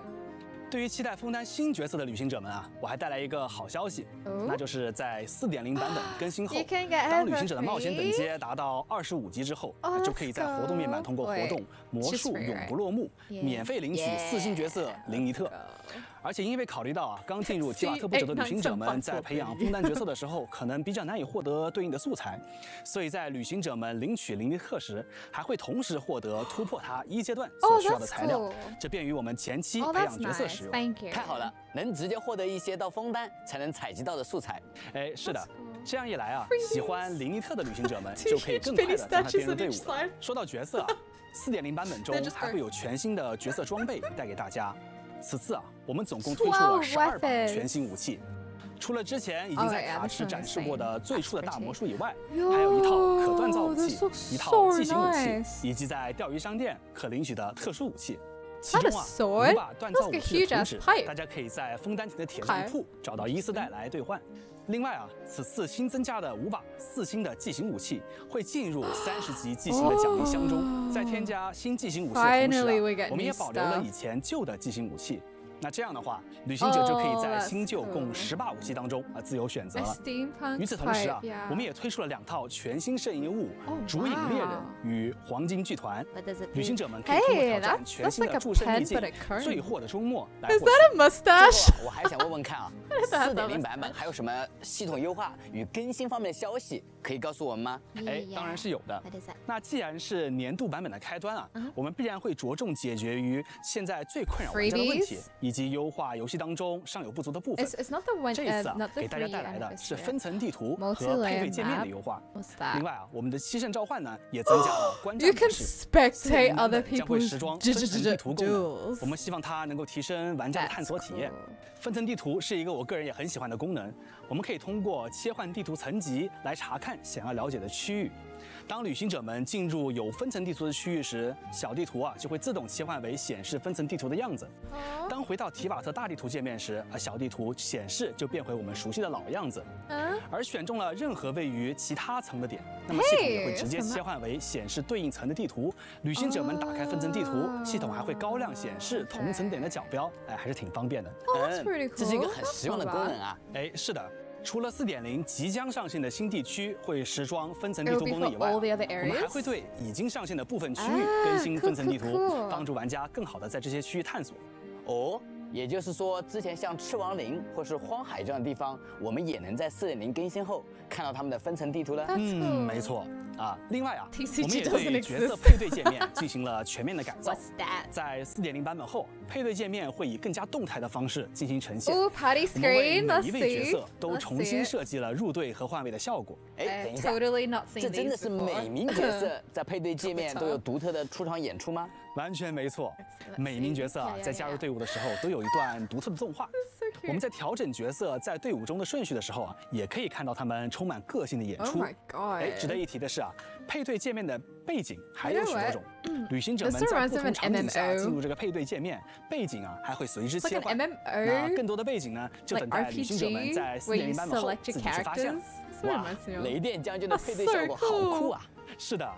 对于期待枫丹新角色的旅行者们啊，我还带来一个好消息，那就是在 4.0 版本更新后，当旅行者的冒险等阶达到25级之后，就可以在活动面板通过活动魔术永不落幕，免费领取4星角色林尼特。 而且因为考虑到啊，刚进入提瓦特部的旅行者们在培养枫丹角色的时候，可能比较难以获得对应的素材，所以在旅行者们领取林尼特时，还会同时获得突破它1阶段所需要的材料，这便于我们前期培养角色使用。太好了，能直接获得一些到枫丹才能采集到的素材。哎，是的，这样一来啊，喜欢林尼特的旅行者们就可以更快的让他编入队伍。说到角色啊， 4.0 版本中还会有全新的角色装备带给大家。 此次啊，我们总共推出了12把全新武器，除了之前已经在卡池展示过的最初的大魔术以外，还有一套可锻造武器、一套骑行武器，以及在钓鱼商店可领取的特殊武器。其中啊，5把锻造武器的图纸，大家可以在枫丹亭的铁匠铺找到1丝带来兑换。另外啊，此次新增加的5把4星的骑行武器会进入30级骑行的奖励箱中。 在添加新骑行武器的同时啊，我们也保留了以前旧的骑行武器。那这样的话，旅行者就可以在新旧共18武器当中啊自由选择了。与此同时啊，我们也推出了2套全新摄影物《烛影猎人》与《黄金剧团》。旅行者们可以通过挑战全新的诸神秘境《最祸的周末》来获取。最后，我还想问问看啊，4.0 版本还有什么系统优化与更新方面的消息可以告诉我们吗？哎，当然是有的。那既然是年度版本的开端啊，我们必然会着重解决于现在最困扰玩家的问题，以及优化游戏当中尚有不足的部分。这一次啊，给大家带来的是分层地图和配对界面的优化。另外啊，我们的七圣召唤呢也增加了观战模式，将会时装分层地图功能。我们希望它能够提升玩家的探索体验。分层地图是一个我个人也很喜欢的功能，我们可以通过切换地图层级来查看想要了解的区域。当旅行者们进入有分层地图的区域时，小地图啊就会自动切换为显示分层地图的样子。当回到提瓦特大地图界面时，小地图显示就变回我们熟悉的老样子。而选中了任何位于其他层的点，那么系统也会直接切换为显示对应层的地图。旅行者们打开分层地图，系统还会高亮显示同层点的角标，哎，还是挺方便的。这是一个很实用的功能啊。哎，是的。除了4.0即将上线的新地区会时装分层地图功能以外，我们还会对已经上线的部分区域更新分层地图，帮助玩家更好的在这些区域探索。哦，也就是说，之前像赤王陵或是荒海这样的地方，我们也能在4.0更新后看到他们的分层地图了。嗯，没错。啊，另外啊，我们也对角色配对界面进行了全面的改造。在4.0版本后，配对界面会以更加动态的方式进行呈现。我们为每一位角色都重新设计了入队和换位的效果。哎，等一下，这真的是每名角色在配对界面都有独特的出场演出吗？完全没错，每名角色啊在加入队伍的时候都有一段独特的动画。我们在调整角色在队伍中的顺序的时候啊，也可以看到他们充满个性的演出。哎，值得一提的是。 配对界面的背景还有许多种，旅行者们在不同场景下进入这个配对界面，背景啊还会随之切换。那更多的背景呢，就等待旅行者们在4.0版本后自己去发现。哇，雷电将军的配对效果好酷啊！是的，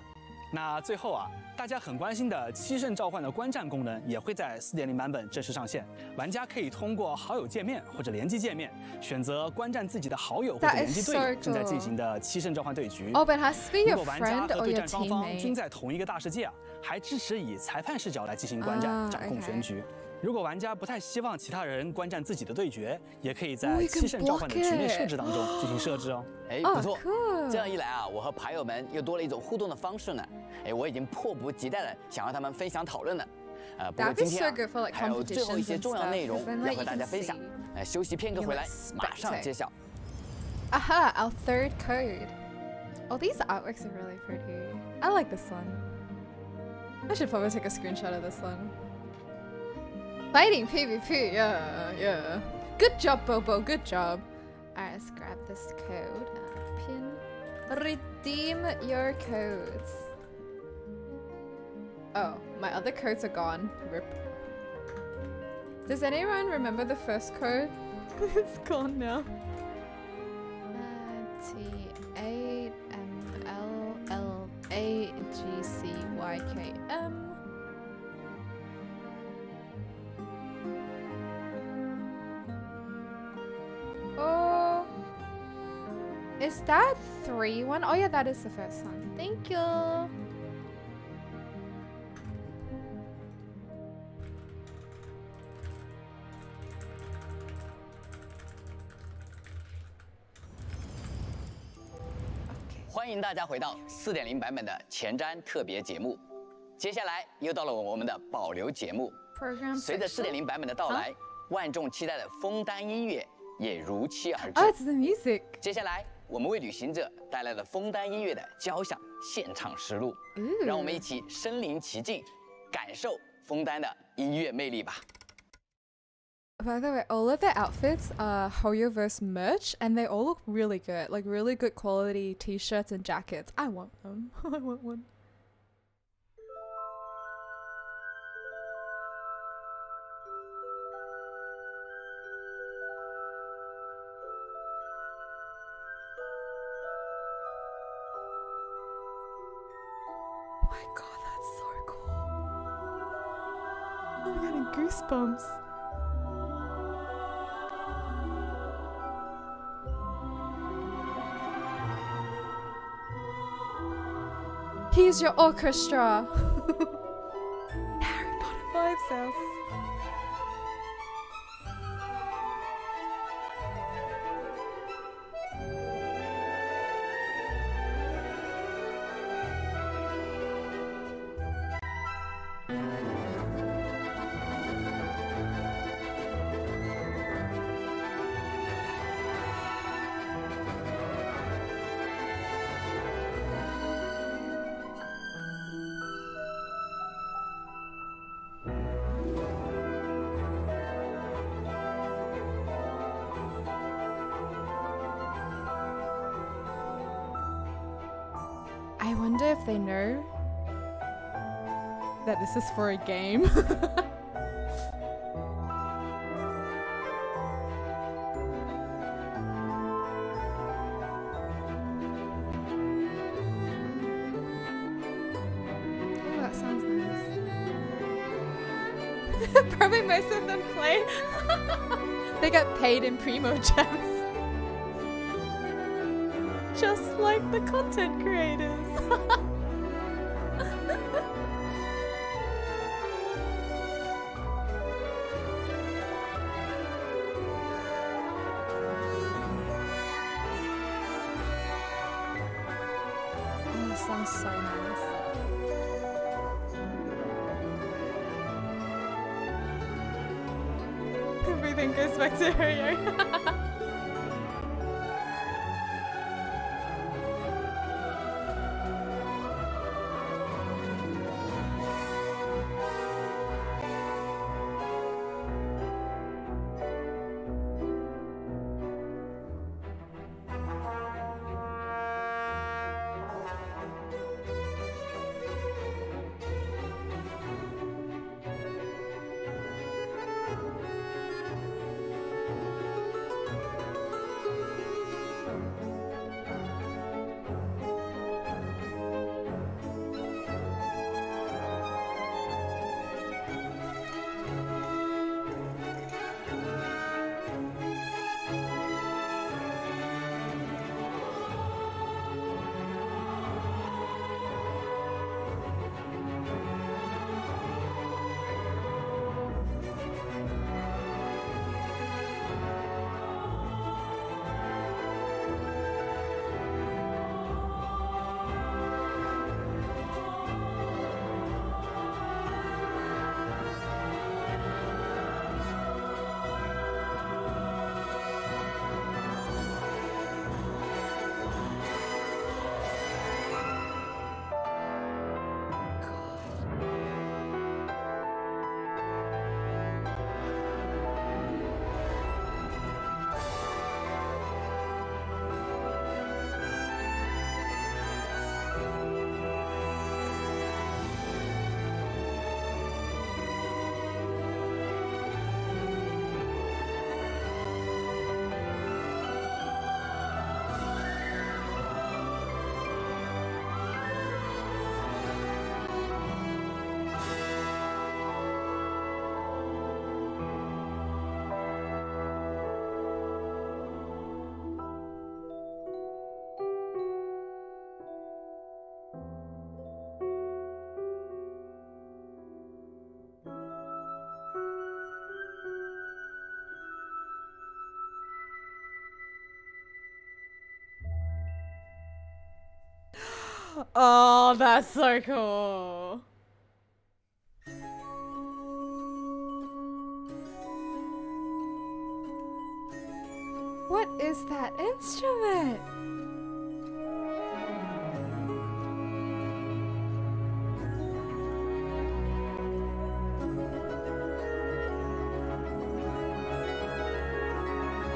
那最后啊，大家很关心的七圣召唤的观战功能也会在4.0版本正式上线，玩家可以通过好友界面或者联机界面选择观战自己的好友或者联机队友正在进行的七圣召唤对局。如果玩家和对战双方均在同一个大世界啊，还支持以裁判视角来进行观战，掌控全局。如果玩家不太希望其他人观战自己的对决，也可以在七圣召唤的局内设置当中进行设置哦。哎，不错，这样一来啊，我和牌友们又多了一种互动的方式呢。哎，我已经迫不及待的想让他们分享讨论了。不过今天啊，还有最后一些重要内容要和大家分享。休息片刻回来，马上揭晓。Aha, our third code. Oh, these artworks are really pretty. I like this one. I should probably take a screenshot of this one. Fighting PvP, yeah. Good job, Bobo, good job. Alright, let's grab this code. Pin. Redeem your codes. Oh, my other codes are gone. Rip. Does anyone remember the first code? It's gone now. TAMLLAGCYKM. Oh, is that 3-1? Oh yeah, that is the first one. Thank you. Okay. 欢迎大家回到4.0版本的前瞻特别节目，接下来又到了我们的保留节目。随着4.0版本的到来，万众期待的枫丹音乐。 也如期而至。It's the music。接下来，我们为旅行者带来了枫丹音乐的交响现场实录，让我们一起身临其境，感受枫丹的音乐魅力吧。By the way, all of their outfits are Hoyoverse merch, and they all look really good, like really good quality T-shirts and jackets. I want them. I want one. Goosebumps. Please, your orchestra. Harry Potter vibes us. They know that this is for a game. Oh, that sounds nice. Probably most of them play. They got paid in Primogems. Just like the content creators. Oh, that's so cool. What is that instrument?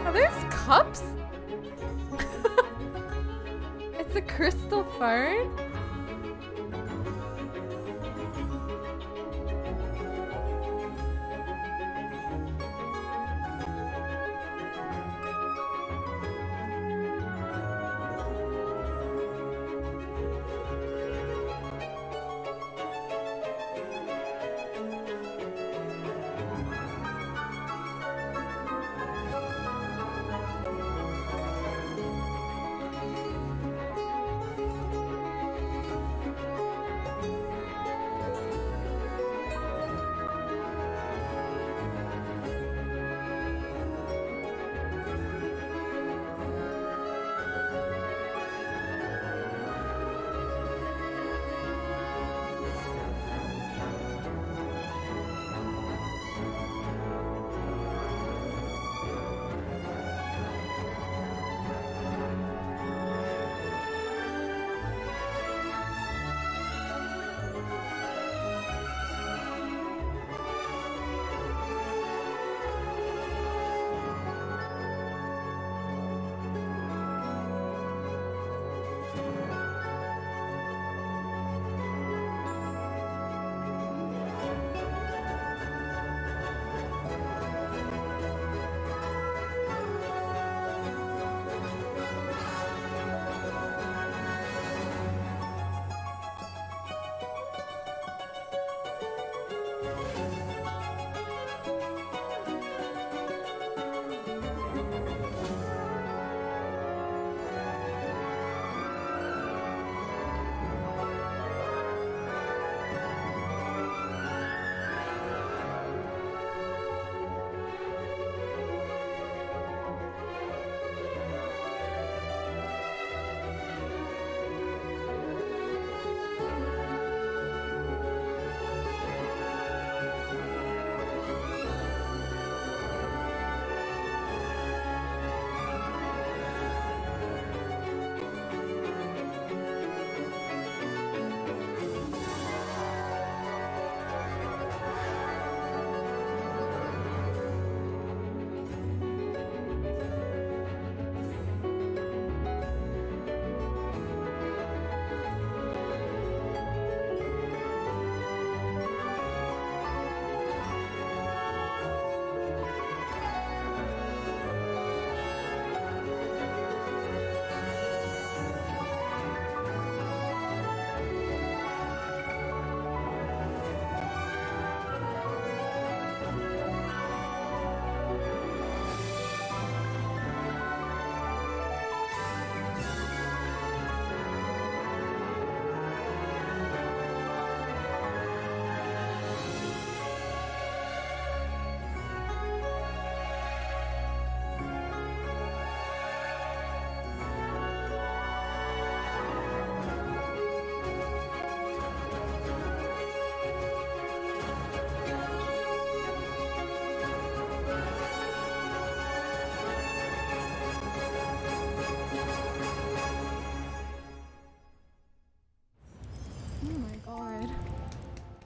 Are those cups? It's a crystal phone?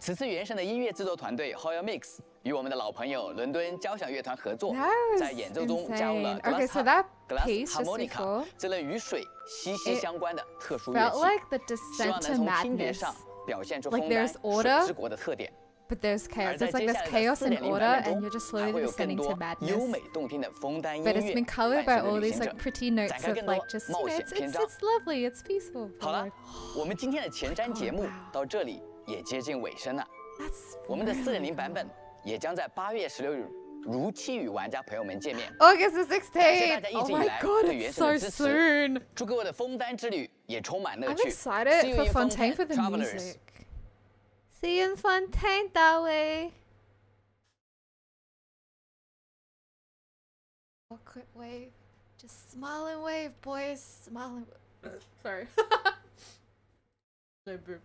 此次原声的音乐制作团队 HOYO-MiX 与我们的老朋友伦敦交响乐团合作，在演奏中加入了 glass harmonica 这类与水息息相关的特殊乐器，希望能从听觉上表现出枫丹水之国的特点。 But there's chaos. It's like there's chaos and order, and you're just slowly descending to madness. But it's been covered by all these like pretty notes of like just, you know, it's lovely, it's peaceful. 好了，我们今天的前瞻节目到这里也接近尾声了。我们的4.0版本也将在8月16日如期与玩家朋友们见面。August 16th. 感谢大家一直以来对原神的支持。祝各位的枫丹之旅也充满乐趣。I'm excited for Fontaine for the music. See you in Fontaine, Dawei. Oh, quick wave. Just smile and wave, boys. Smile and wave. Sorry. No boop.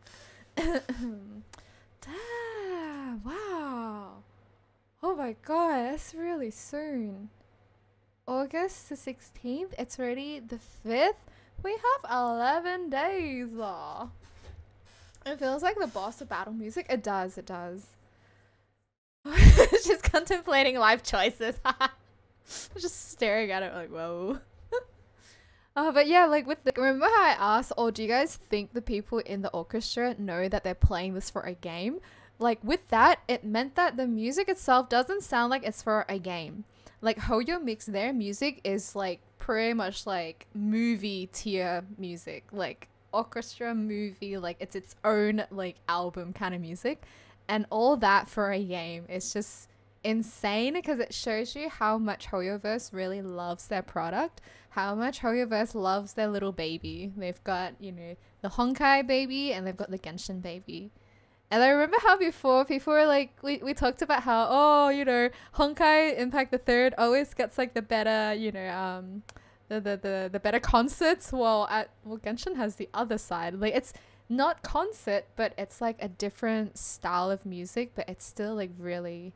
Damn, wow. Oh my god, that's really soon. August the 16th, it's already the 5th. We have 11 days. Aww. It feels like the boss of battle music. It does, it does. She's contemplating life choices. Just staring at it like, whoa. But yeah, like with the... Remember how I asked, oh, do you guys think the people in the orchestra know that they're playing this for a game? Like with that, it meant that the music itself doesn't sound like it's for a game. Like HOYO-MiX, their music is like pretty much like movie tier music. Like... orchestra movie, like it's its own like album kind of music, and all that for a game. It's just insane because it shows you how much Hoyoverse really loves their product, how much Hoyoverse loves their little baby. They've got, you know, the Honkai baby and they've got the Genshin baby. And I remember how before people were like, we talked about how, oh, you know, Honkai Impact the 3rd always gets like the better, you know, the better concerts, well Genshin has the other side. Like it's not concert, but it's like a different style of music, but it's still like really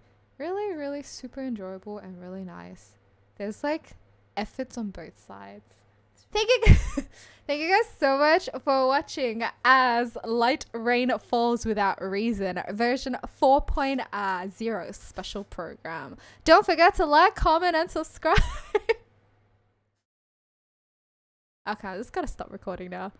super enjoyable and really nice. There's like efforts on both sides. Thank you guys so much for watching as Light Rain Falls Without Reason version 4.0 special program. Don't forget to like, comment and subscribe. Okay, I just gotta stop recording now.